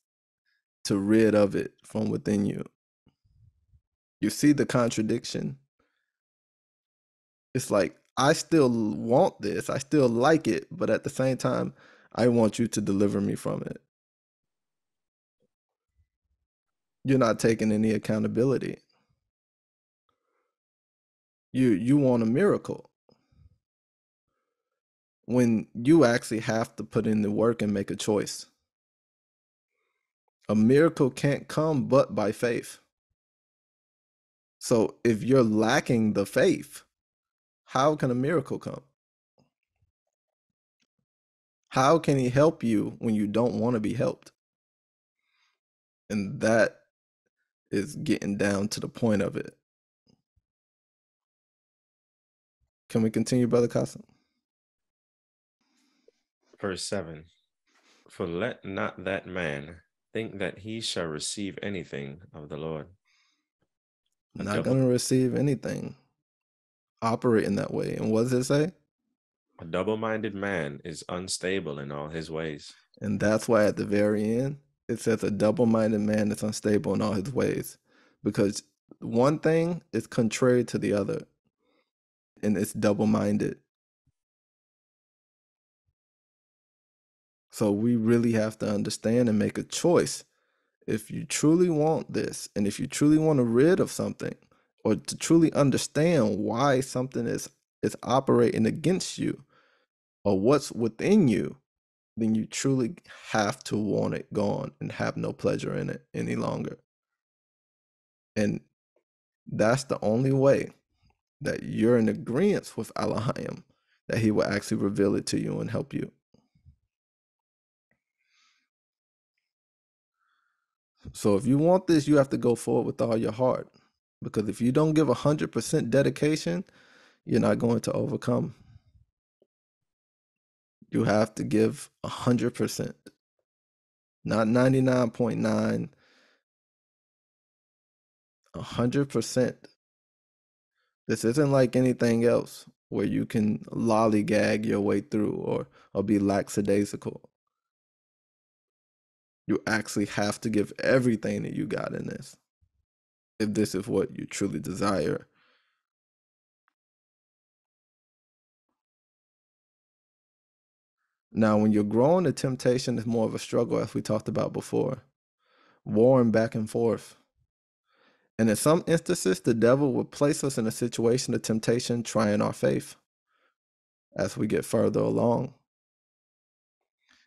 to rid of it from within you. You see the contradiction. It's like, I still want this. I still like it. But at the same time, I want you to deliver me from it. You're not taking any accountability. You want a miracle when you actually have to put in the work and make a choice. A miracle can't come but by faith. So if you're lacking the faith, how can a miracle come? How can he help you when you don't want to be helped? And that is getting down to the point of it. Can we continue, Brother Kasafo? Verse 7. For let not that man think that he shall receive anything of the Lord. I'm not going to receive anything. Operate in that way. And what does it say? A double-minded man is unstable in all his ways. And that's why at the very end, it says a double-minded man is unstable in all his ways. Because one thing is contrary to the other, and it's double-minded. So we really have to understand and make a choice. If you truly want this, and if you truly want to rid of something, or to truly understand why something is operating against you, or what's within you, then you truly have to want it gone and have no pleasure in it any longer. And that's the only way that you're in agreement with Alahayim, that he will actually reveal it to you and help you. So if you want this, you have to go forward with all your heart, because if you don't give 100% dedication, you're not going to overcome. You have to give 100%, not 99.9, 100%. This isn't like anything else where you can lollygag your way through or be lackadaisical. You actually have to give everything that you got in this, if this is what you truly desire. Now, when you're growing, the temptation is more of a struggle, as we talked about before, warring back and forth. And in some instances, the devil will place us in a situation of temptation, trying our faith as we get further along.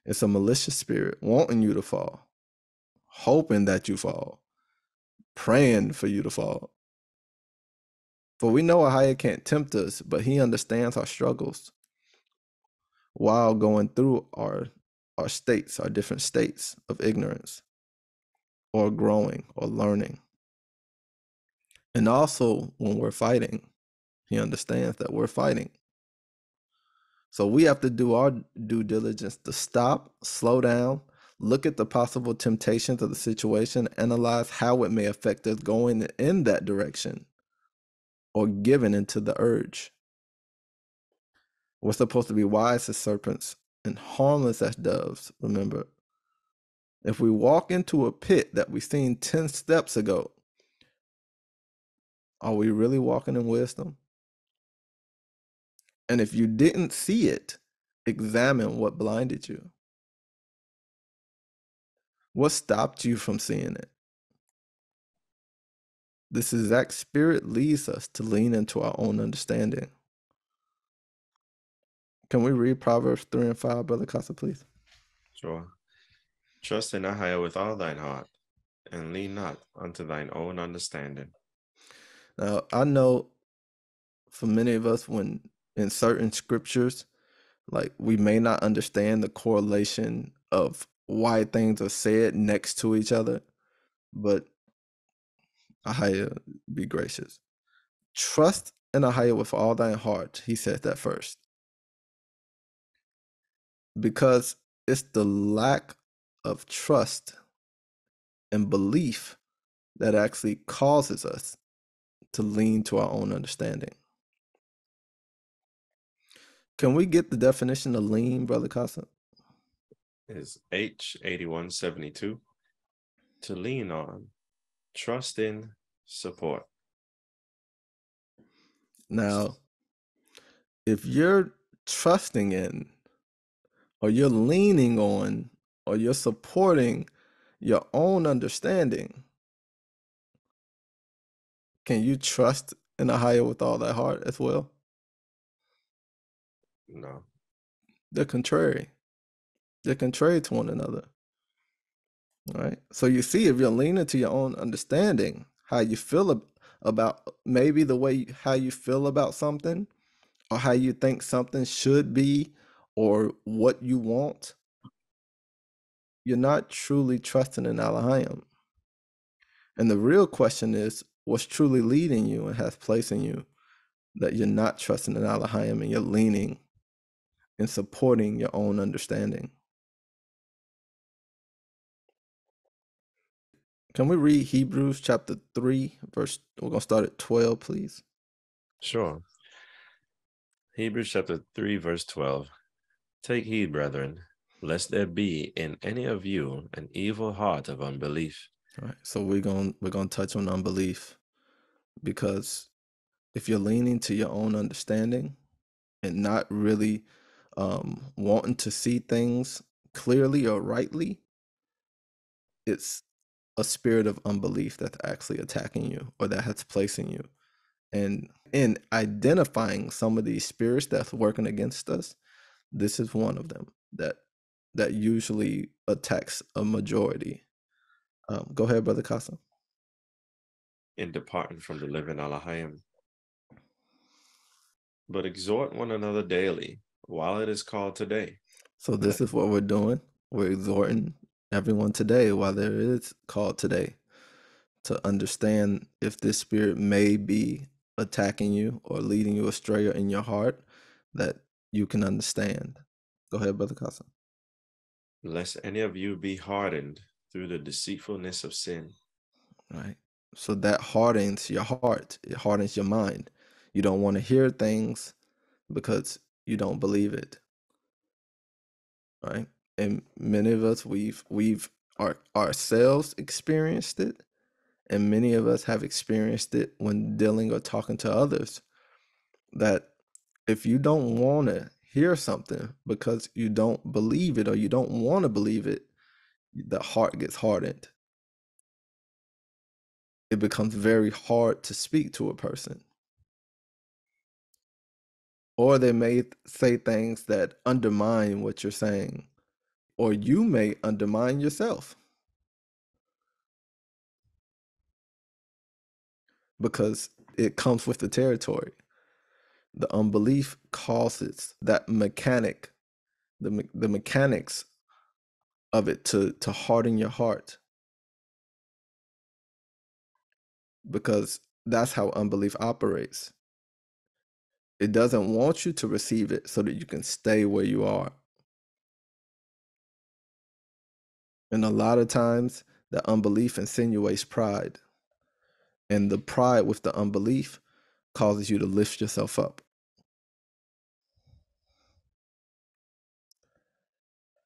It's a malicious spirit wanting you to fall, hoping that you fall, praying for you to fall. For we know Ahayah can't tempt us, but he understands our struggles while going through our states, our different states of ignorance, or growing, or learning. And also when we're fighting, he understands that we're fighting. So we have to do our due diligence to stop, slow down, look at the possible temptations of the situation, analyze how it may affect us going in that direction or giving into the urge. We're supposed to be wise as serpents and harmless as doves, remember. If we walk into a pit that we seen 10 steps ago, are we really walking in wisdom? And if you didn't see it, examine what blinded you. What stopped you from seeing it? This exact spirit leads us to lean into our own understanding. Can we read Proverbs 3 and 5, Brother Casa, please? Sure. Trust in Ahayah with all thine heart, and lean not unto thine own understanding. Now, I know for many of us, when in certain scriptures, like, we may not understand the correlation of why things are said next to each other, but Ahayah, be gracious. Trust in Ahayah with all thine heart. He said that first, because it's the lack of trust and belief that actually causes us to lean to our own understanding. Can we get the definition of lean, Brother Casa? Is H8172, to lean on, trust in, support. Now, if you're trusting in, or you're leaning on, or you're supporting your own understanding, can you trust in Ahayah with all thy heart as well? No. They're contrary. They're contrary to one another. All right. So you see, if you're leaning to your own understanding, how you feel about maybe the way how you feel about something, or how you think something should be, or what you want, you're not truly trusting in Alahayim. And the real question is, what's truly leading you and has place in you that you're not trusting in Alahayim, and you're leaning and supporting your own understanding? Can we read Hebrews chapter 3, verse, we're going to start at 12, please? Sure. Hebrews chapter 3, verse 12. Take heed, brethren, lest there be in any of you an evil heart of unbelief. All right, so we're going to touch on unbelief. because if you're leaning to your own understanding and not really wanting to see things clearly or rightly, it's a spirit of unbelief that's actually attacking you, or that has placing you. And in identifying some of these spirits that's working against us, this is one of them that usually attacks a majority. Go ahead, Brother Kasafo. In departing from the living Alahayim. But exhort one another daily while it is called today. So this is what we're doing. We're exhorting everyone today while there is called today, to understand if this spirit may be attacking you or leading you astray or in your heart, that you can understand. Go ahead, Brother Kasafo. Lest any of you be hardened through the deceitfulness of sin. Right. So that hardens your heart. It hardens your mind. You don't want to hear things because you don't believe it. Right. And many of us, we've ourselves experienced it. And many of us have experienced it when dealing or talking to others, that if you don't want to hear something because you don't believe it or you don't want to believe it, the heart gets hardened. It becomes very hard to speak to a person. Or they may say things that undermine what you're saying, or you may undermine yourself. Because it comes with the territory. The unbelief causes that mechanic, the mechanics of it to harden your heart. Because that's how unbelief operates. It doesn't want you to receive it so that you can stay where you are. And a lot of times, the unbelief insinuates pride. And the pride with the unbelief causes you to lift yourself up.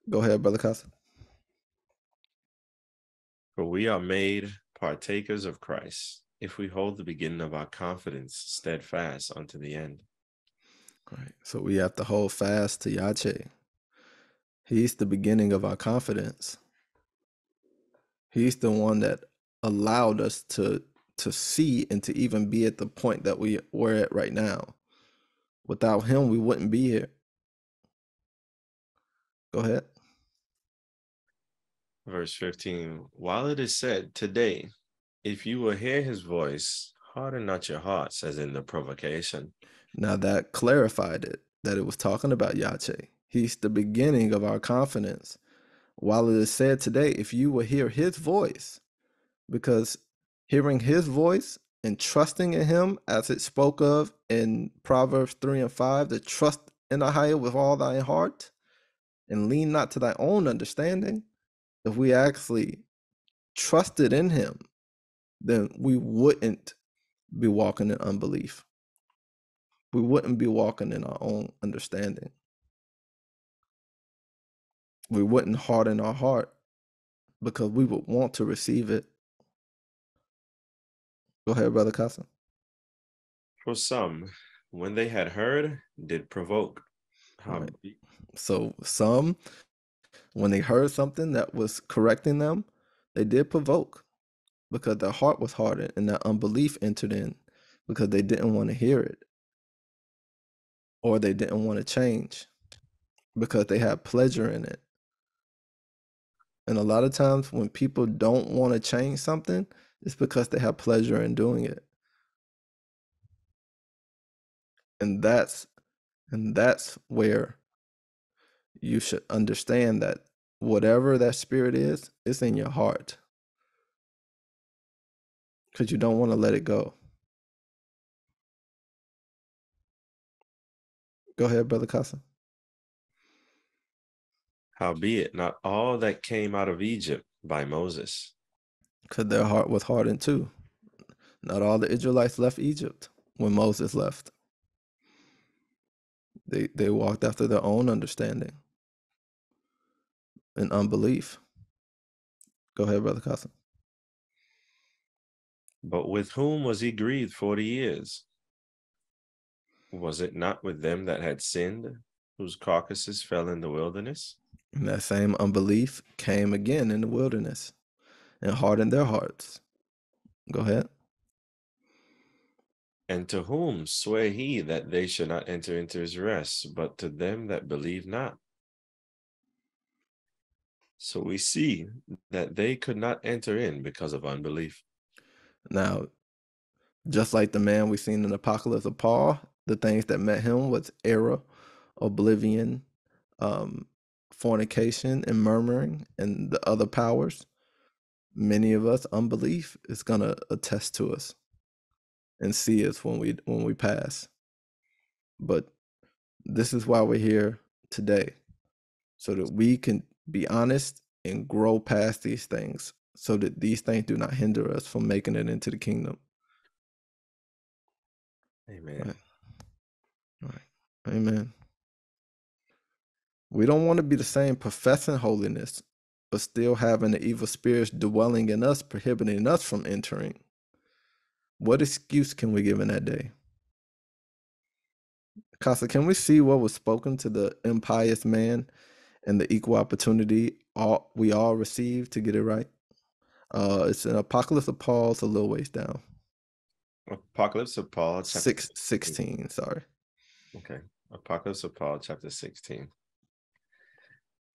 Go ahead, Brother Kasafo. For we are made partakers of Christ if we hold the beginning of our confidence steadfast unto the end. Right. So we have to hold fast to Yache. He's the beginning of our confidence. He's the one that allowed us to see and to even be at the point that we were at right now. Without him, we wouldn't be here. Go ahead. Verse 15, while it is said today, if you will hear his voice, harden not your hearts as in the provocation. Now that clarified it, that it was talking about Yache. He's the beginning of our confidence. While it is said today, if you will hear his voice, because hearing his voice and trusting in him, as it spoke of in Proverbs 3 and 5, the trust in Ahayah with all thy heart and lean not to thy own understanding. If we actually trusted in him, then we wouldn't be walking in unbelief. We wouldn't be walking in our own understanding. We wouldn't harden our heart because we would want to receive it. Go ahead, Brother Kasafo. For some, when they had heard, did provoke. Right. So some, when they heard something that was correcting them, they did provoke, because their heart was hardened and that unbelief entered in because they didn't want to hear it, or they didn't want to change because they had pleasure in it. And a lot of times when people don't want to change something, it's because they have pleasure in doing it. And that's where you should understand that whatever that spirit is, it's in your heart. Because you don't want to let it go. Go ahead, Brother Kasafo. Howbeit, not all that came out of Egypt by Moses. Because their heart was hardened too. Not all the Israelites left Egypt when Moses left. They walked after their own understanding and unbelief. Go ahead, Brother Kasafo. But with whom was he grieved 40 years? Was it not with them that had sinned, whose carcasses fell in the wilderness? And that same unbelief came again in the wilderness and hardened their hearts. Go ahead. And to whom sware he that they should not enter into his rest, but to them that believe not? So we see that they could not enter in because of unbelief. Now, just like the man we've seen in the Apocalypse of Paul, the things that met him was error, oblivion, fornication, and murmuring, and the other powers. Many of us, unbelief is going to attest to us and see us when we pass. But this is why we're here today, so that we can be honest and grow past these things, so that these things do not hinder us from making it into the kingdom. Amen. All right. Amen. We don't want to be the same professing holiness, but still having the evil spirits dwelling in us, prohibiting us from entering. What excuse can we give in that day? Casa, can we see what was spoken to the impious man and the equal opportunity we all received to get it right? It's an Apocalypse of Paul. It's a little ways down. Apocalypse of Paul. 16, sorry. Okay. Apocalypse of Paul, chapter 16.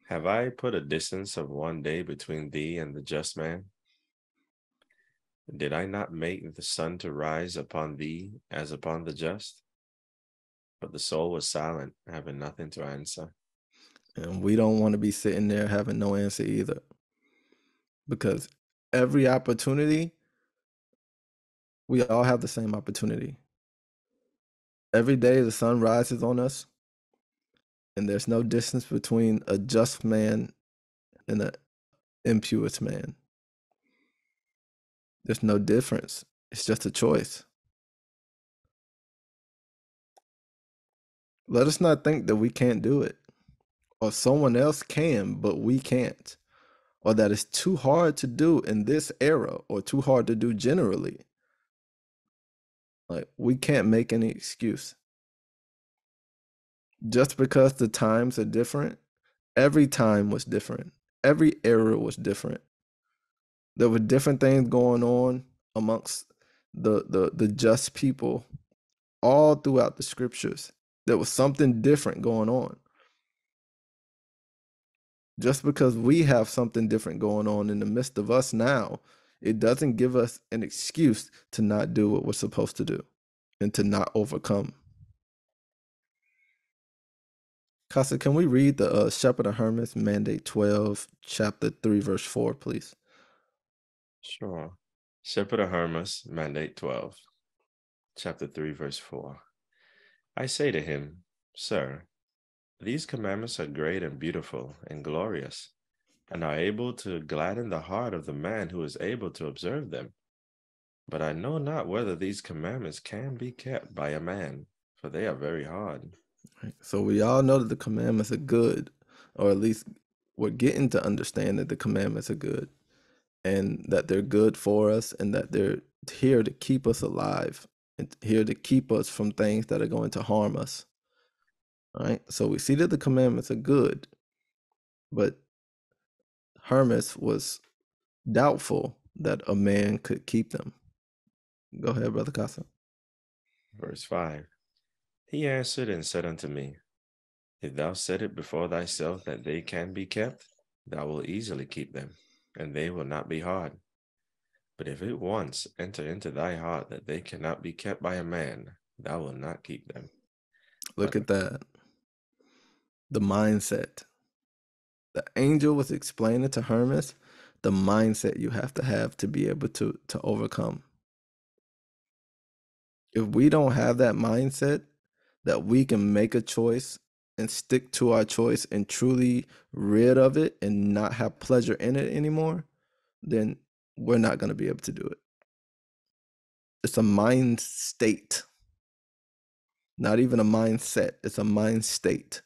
Have I put a distance of one day between thee and the just man? Did I not make the sun to rise upon thee as upon the just? But the soul was silent, having nothing to answer. And we don't want to be sitting there having no answer either. Because every opportunity, we all have the same opportunity. Every day the sun rises on us, and there's no distance between a just man and an impure man. There's no difference. It's just a choice. Let us not think that we can't do it, or someone else can, but we can't, or that it's too hard to do in this era, or too hard to do generally. Like, we can't make any excuse. Just because the times are different, every time was different. Every era was different. There were different things going on amongst the just people all throughout the scriptures. There was something different going on. Just because we have something different going on in the midst of us now, it doesn't give us an excuse to not do what we're supposed to do and to not overcome. Casa, can we read the Shepherd of Hermas, Mandate 12, chapter 3, verse 4, please? Sure. Shepherd of Hermas, Mandate 12, chapter 3, verse 4. I say to him, Sir, these commandments are great and beautiful and glorious, and are able to gladden the heart of the man who is able to observe them. But I know not whether these commandments can be kept by a man, for they are very hard. So we all know that the commandments are good, or at least we're getting to understand that the commandments are good, and that they're good for us, and that they're here to keep us alive, and here to keep us from things that are going to harm us. All right. So we see that the commandments are good, but Hermas was doubtful that a man could keep them. Go ahead, Brother Casa. Verse 5. He answered and said unto me, If thou set it before thyself that they can be kept, thou wilt easily keep them, and they will not be hard. But if it once enter into thy heart that they cannot be kept by a man, thou wilt not keep them. Look at that. The mindset. The angel was explaining to Hermas the mindset you have to have to be able to overcome. If we don't have that mindset, that we can make a choice and stick to our choice and truly rid of it and not have pleasure in it anymore, then we're not going to be able to do it. It's a mind state. Not even a mindset. It's a mind state.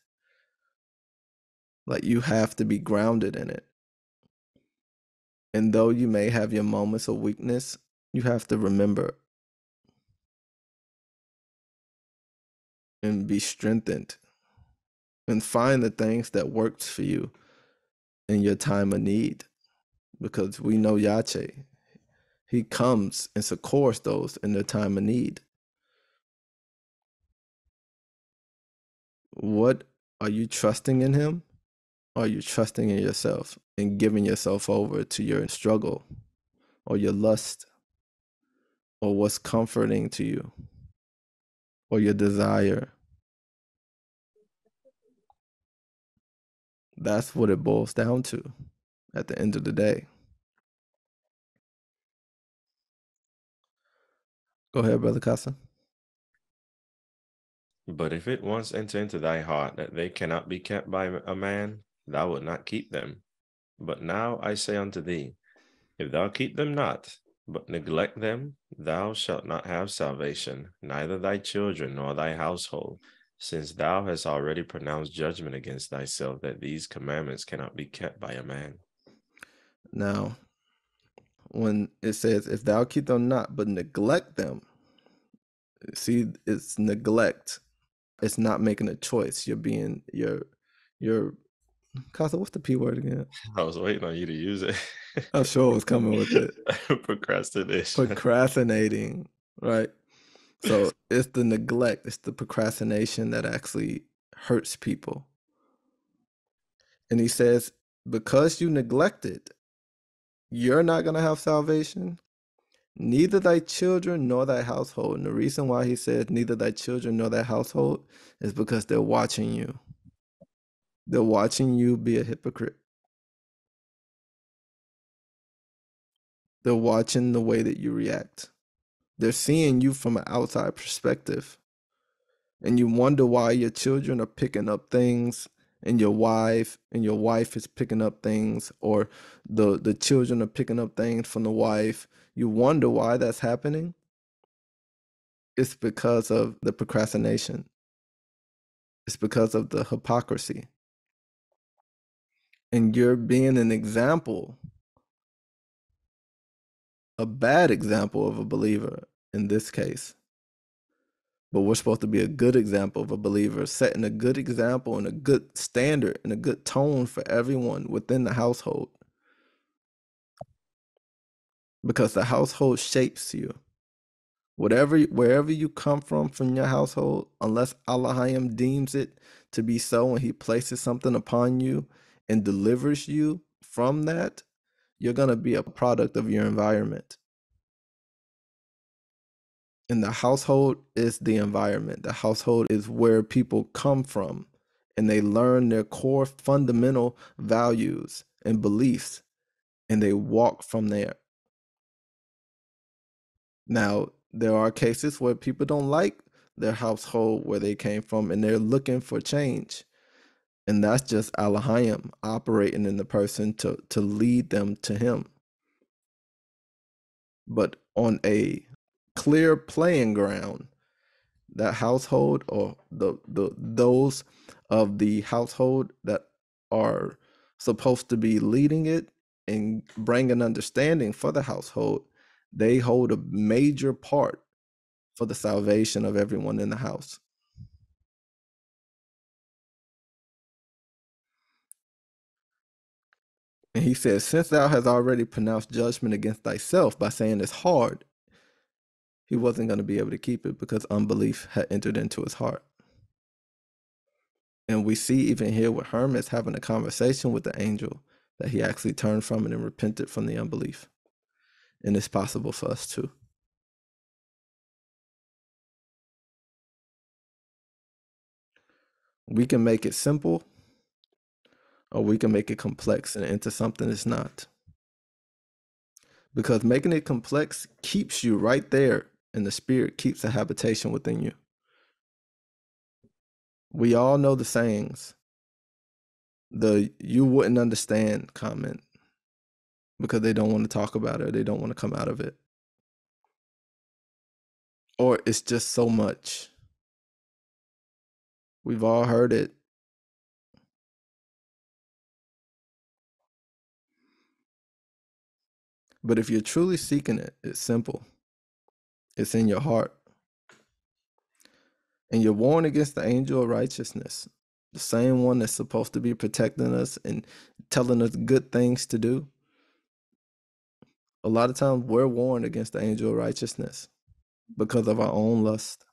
Like, you have to be grounded in it. And though you may have your moments of weakness you have to remember and be strengthened and find the things that works for you in your time of need, because we know Yache, he comes and succors those in their time of need. What are you trusting in him? Are you trusting in yourself and giving yourself over to your struggle or your lust or what's comforting to you or your desire? That's what it boils down to at the end of the day. Go ahead, Brother Casa. But if it once enter into thy heart that they cannot be kept by a man, thou wilt not keep them. But now I say unto thee, if thou keep them not, but neglect them, thou shalt not have salvation, neither thy children nor thy household, since thou hast already pronounced judgment against thyself that these commandments cannot be kept by a man. Now, when it says, if thou keep them not, but neglect them, see, it's neglect. It's not making a choice. You're being, you're Casa, what's the P word again? I was waiting on you to use it. I'm sure it was coming with it. Procrastination. Procrastinating, right? So it's the neglect, it's the procrastination that actually hurts people. And he says, because you neglected, you're not going to have salvation, neither thy children nor thy household. And the reason why he says neither thy children nor thy household is because they're watching you. They're watching you be a hypocrite. They're watching the way that you react. They're seeing you from an outside perspective. And you wonder why your children are picking up things and your wife is picking up things, or the children are picking up things from the wife. You wonder why that's happening. It's because of the procrastination. It's because of the hypocrisy. And you're being an example, a bad example of a believer in this case. But we're supposed to be a good example of a believer, setting a good example and a good standard and a good tone for everyone within the household. Because the household shapes you. Wherever you come from your household, unless Alahayim deems it to be so and he places something upon you and delivers you from that, you're going to be a product of your environment. And the household is the environment. The household is where people come from and they learn their core fundamental values and beliefs, and they walk from there. Now, there are cases where people don't like their household where they came from and they're looking for change. And that's just Alahayim operating in the person to lead them to him. But on a clear playing ground, that household or those of the household that are supposed to be leading it and bring an understanding for the household, they hold a major part for the salvation of everyone in the house. And he says, since thou hast already pronounced judgment against thyself by saying it's hard, he wasn't going to be able to keep it because unbelief had entered into his heart. And we see even here with Hermas having a conversation with the angel that he actually turned from it and repented from the unbelief. And it's possible for us too. We can make it simple, or we can make it complex and into something it's not. Because making it complex keeps you right there, and the spirit keeps a habitation within you. We all know the sayings. The "you wouldn't understand" comment, because they don't want to talk about it, or they don't want to come out of it. Or it's just so much. We've all heard it. But if you're truly seeking it, it's simple. It's in your heart. And you're warned against the angel of righteousness, the same one that's supposed to be protecting us and telling us good things to do. A lot of times we're warned against the angel of righteousness because of our own lust.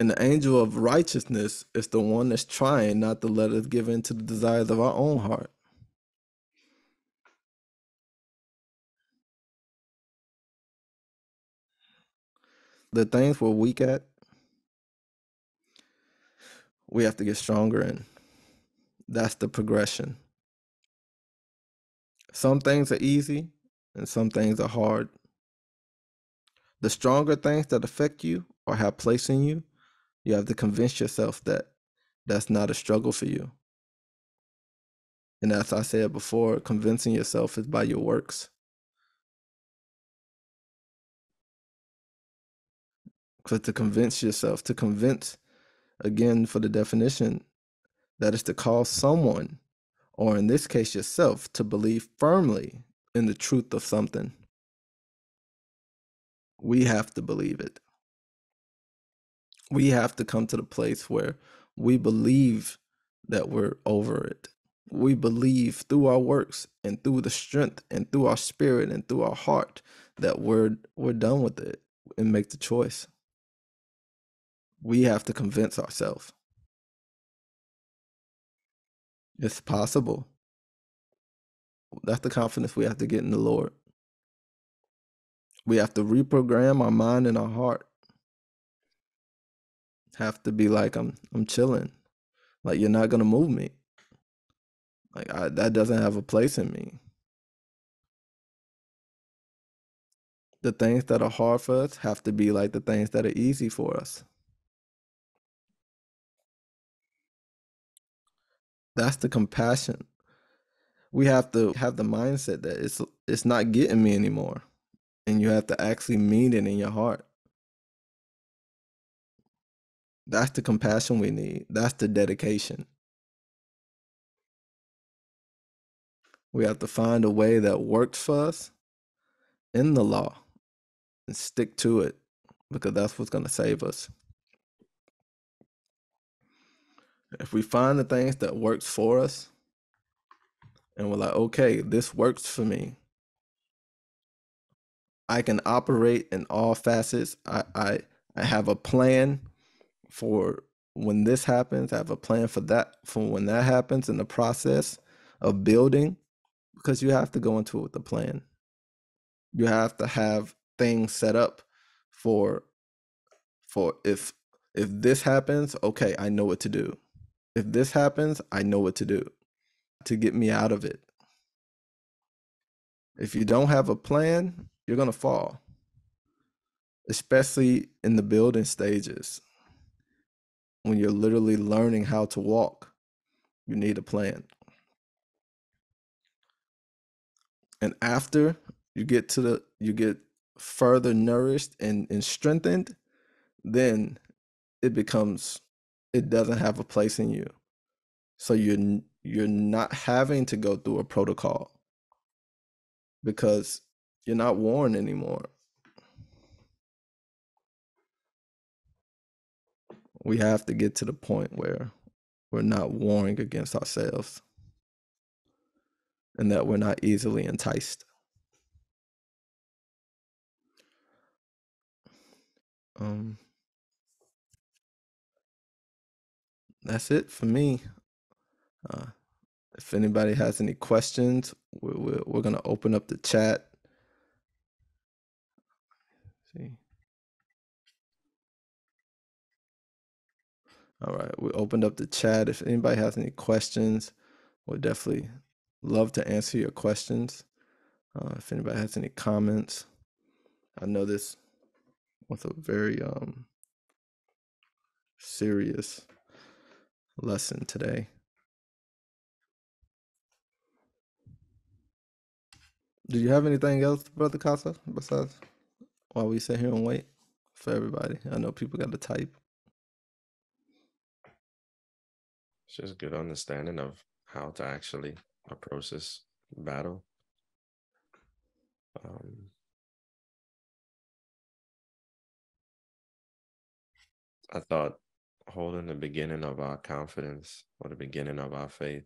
And the angel of righteousness is the one that's trying not to let us give in to the desires of our own heart. The things we're weak at, we have to get stronger in. That's the progression. Some things are easy and some things are hard. The stronger things that affect you or have place in you, you have to convince yourself that that's not a struggle for you. And as I said before, convincing yourself is by your works. Because to convince yourself, to convince, again, for the definition, that is to cause someone, or in this case yourself, to believe firmly in the truth of something. We have to believe it. We have to come to the place where we believe that we're over it. We believe through our works and through the strength and through our spirit and through our heart that we're done with it, and make the choice. We have to convince ourselves. It's possible. That's the confidence we have to get in the Lord. We have to reprogram our mind and our heart. Have to be like, I'm chilling. Like, you're not gonna move me. Like, that doesn't have a place in me. The things that are hard for us have to be like the things that are easy for us. That's the compassion. We have to have the mindset that it's not getting me anymore. And you have to actually mean it in your heart. That's the compassion we need. That's the dedication. We have to find a way that works for us in the law and stick to it, because that's what's going to save us. If we find the things that works for us and we're like, okay, this works for me. I can operate in all facets. I have a plan for when this happens. I have a plan for that, for when that happens, in the process of building, because you have to go into it with a plan. You have to have things set up for if this happens, okay, I know what to do. If this happens, I know what to do to get me out of it. If you don't have a plan, you're going to fall, especially in the building stages. When you're literally learning how to walk, you need a plan. And after you get to you get further nourished and strengthened, then it doesn't have a place in you. So you're not having to go through a protocol because you're not warned anymore. We have to get to the point where we're not warring against ourselves and that we're not easily enticed. That's it for me. If anybody has any questions, we're going to open up the chat. Let's see. All right, we opened up the chat. If anybody has any questions, we'll definitely love to answer your questions. If anybody has any comments, I know this was a very serious lesson today. Do you have anything else, Brother Casa, besides while we sit here and wait for everybody? I know people got to type. It's just good understanding of how to actually a process, battle. I thought holding the beginning of our confidence or the beginning of our faith,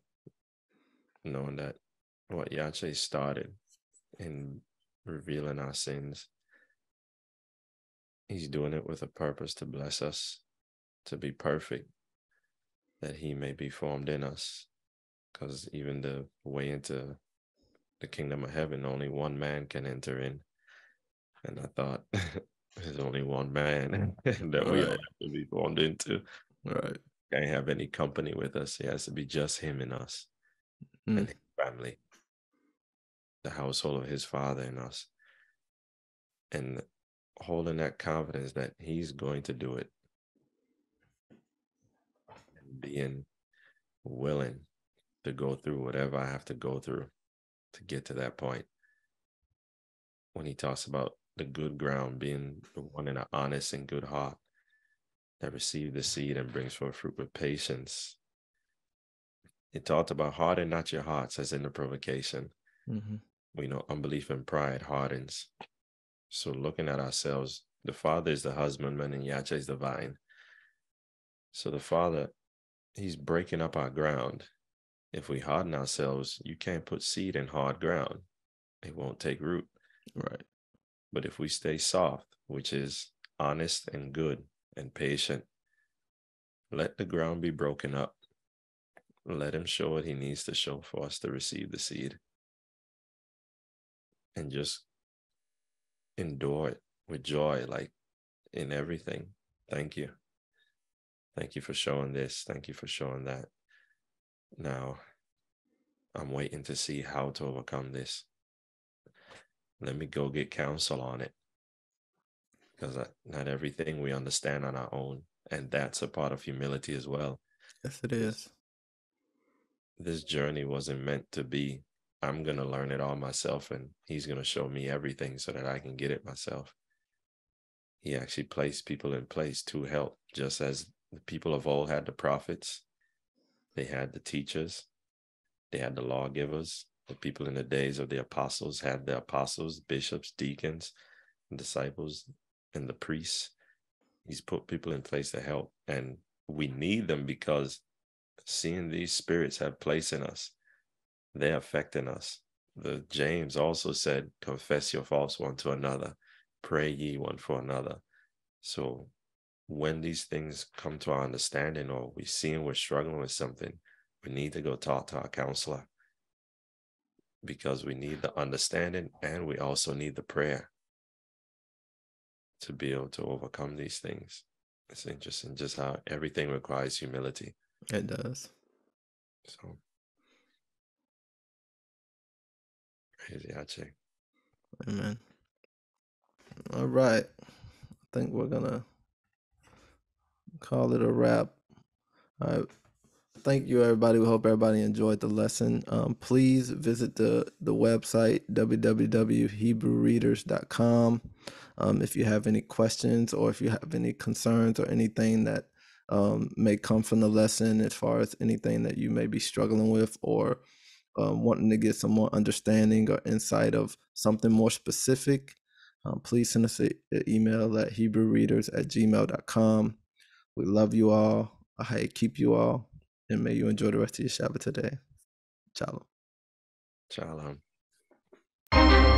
knowing that what Yache started in revealing our sins, he's doing it with a purpose to bless us, to be perfect, that he may be formed in us. Because even the way into the kingdom of heaven, only one man can enter in. And I thought, there's only one man that we all have to be formed into. Right. Can't have any company with us. It has to be just him and us and his family, the household of his father and us. And holding that confidence that he's going to do it. And being willing to go through whatever I have to go through to get to that point. When he talks about the good ground being the one in an honest and good heart that received the seed and brings forth fruit with patience. It talked about harden not your hearts, as in the provocation. We know unbelief and pride hardens. So looking at ourselves, the Father is the husbandman and Yache is the vine. So the Father, he's breaking up our ground. If we harden ourselves, you can't put seed in hard ground. It won't take root. Right. But if we stay soft, which is honest and good and patient, let the ground be broken up. Let him show what he needs to show for us to receive the seed. And just endure it with joy, like in everything. Thank you. Thank you for showing this. Thank you for showing that. Now, I'm waiting to see how to overcome this. Let me go get counsel on it. Because not everything we understand on our own. And that's a part of humility as well. Yes, it is. This journey wasn't meant to be, I'm going to learn it all myself and he's going to show me everything so that I can get it myself. He actually placed people in place to help, just as the people of old had the prophets. They had the teachers, they had the lawgivers, the people in the days of the apostles had the apostles, bishops, deacons, disciples, and the priests. He's put people in place to help, and we need them because seeing these spirits have place in us, they're affecting us. The James also said, confess your faults one to another, pray ye one for another. So when these things come to our understanding, or we see and we're struggling with something, we need to go talk to our counselor, because we need the understanding and we also need the prayer to be able to overcome these things. It's interesting just how everything requires humility. It does. So praise Yache. Amen. All right. I think we're going to call it a wrap. All right. Thank you, everybody. We hope everybody enjoyed the lesson. Please visit the website, www.hebrewreaders.com. If you have any questions or if you have any concerns or anything that may come from the lesson, as far as anything that you may be struggling with or wanting to get some more understanding or insight of something more specific, please send us an email at hebrewreaders@gmail.com. We love you all. Ahayah keep you all. And may you enjoy the rest of your Shabbat today. Shalom. Shalom.